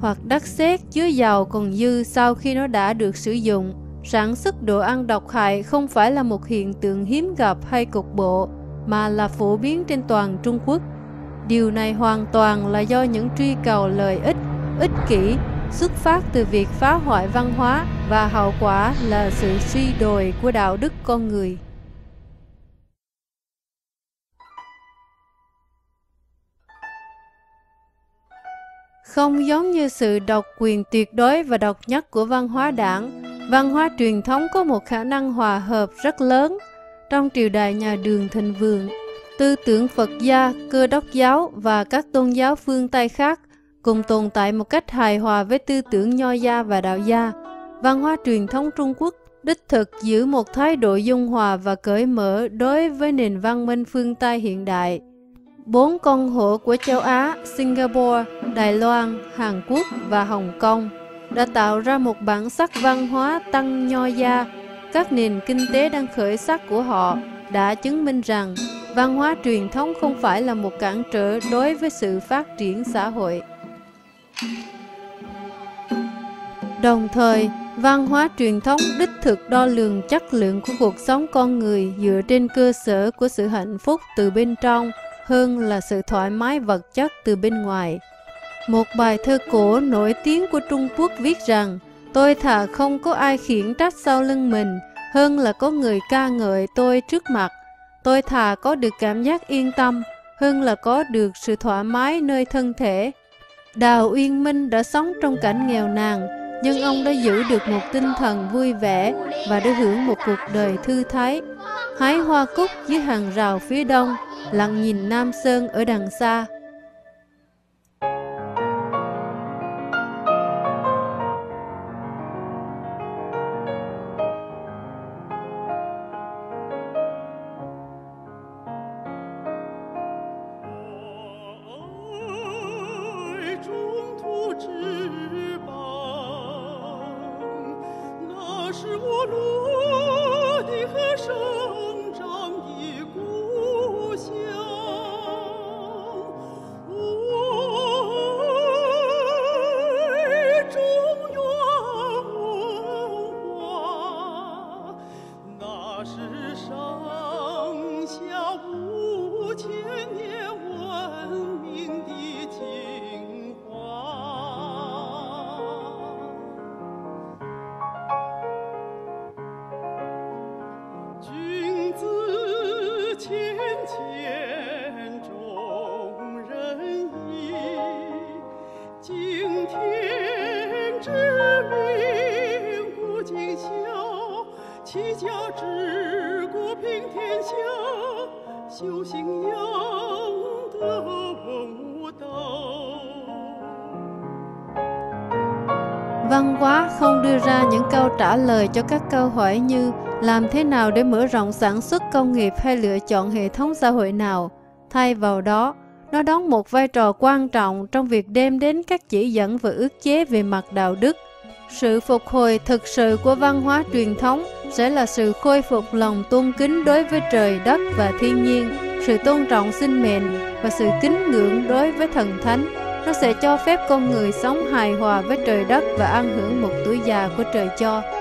hoặc đất sét chứa dầu còn dư sau khi nó đã được sử dụng. Sản xuất đồ ăn độc hại không phải là một hiện tượng hiếm gặp hay cục bộ, mà là phổ biến trên toàn Trung Quốc. Điều này hoàn toàn là do những truy cầu lợi ích, ích kỷ, xuất phát từ việc phá hoại văn hóa và hậu quả là sự suy đồi của đạo đức con người. Không giống như sự độc quyền tuyệt đối và độc nhất của văn hóa đảng, văn hóa truyền thống có một khả năng hòa hợp rất lớn. Trong triều đại nhà Đường thịnh vượng, tư tưởng Phật gia, Cơ đốc giáo và các tôn giáo phương Tây khác cùng tồn tại một cách hài hòa với tư tưởng Nho gia và Đạo gia. Văn hóa truyền thống Trung Quốc đích thực giữ một thái độ dung hòa và cởi mở đối với nền văn minh phương Tây hiện đại. Bốn con hổ của châu Á, Singapore, Đài Loan, Hàn Quốc và Hồng Kông đã tạo ra một bản sắc văn hóa Tăng Nho gia. Các nền kinh tế đang khởi sắc của họ đã chứng minh rằng văn hóa truyền thống không phải là một cản trở đối với sự phát triển xã hội. Đồng thời, văn hóa truyền thống đích thực đo lường chất lượng của cuộc sống con người dựa trên cơ sở của sự hạnh phúc từ bên trong hơn là sự thoải mái vật chất từ bên ngoài. Một bài thơ cổ nổi tiếng của Trung Quốc viết rằng: "Tôi thà không có ai khiển trách sau lưng mình hơn là có người ca ngợi tôi trước mặt. Tôi thà có được cảm giác yên tâm hơn là có được sự thoải mái nơi thân thể." Đào Uyên Minh đã sống trong cảnh nghèo nàn, nhưng ông đã giữ được một tinh thần vui vẻ và đã hưởng một cuộc đời thư thái. Hái hoa cúc dưới hàng rào phía đông, lặng nhìn Nam Sơn ở đằng xa. Văn hóa không đưa ra những câu trả lời cho các câu hỏi như làm thế nào để mở rộng sản xuất công nghiệp hay lựa chọn hệ thống xã hội nào. Thay vào đó, nó đóng một vai trò quan trọng trong việc đem đến các chỉ dẫn và ước chế về mặt đạo đức. Sự phục hồi thực sự của văn hóa truyền thống sẽ là sự khôi phục lòng tôn kính đối với trời, đất và thiên nhiên, sự tôn trọng sinh mệnh và sự kính ngưỡng đối với thần thánh. Nó sẽ cho phép con người sống hài hòa với trời đất và an hưởng một tuổi già của trời cho.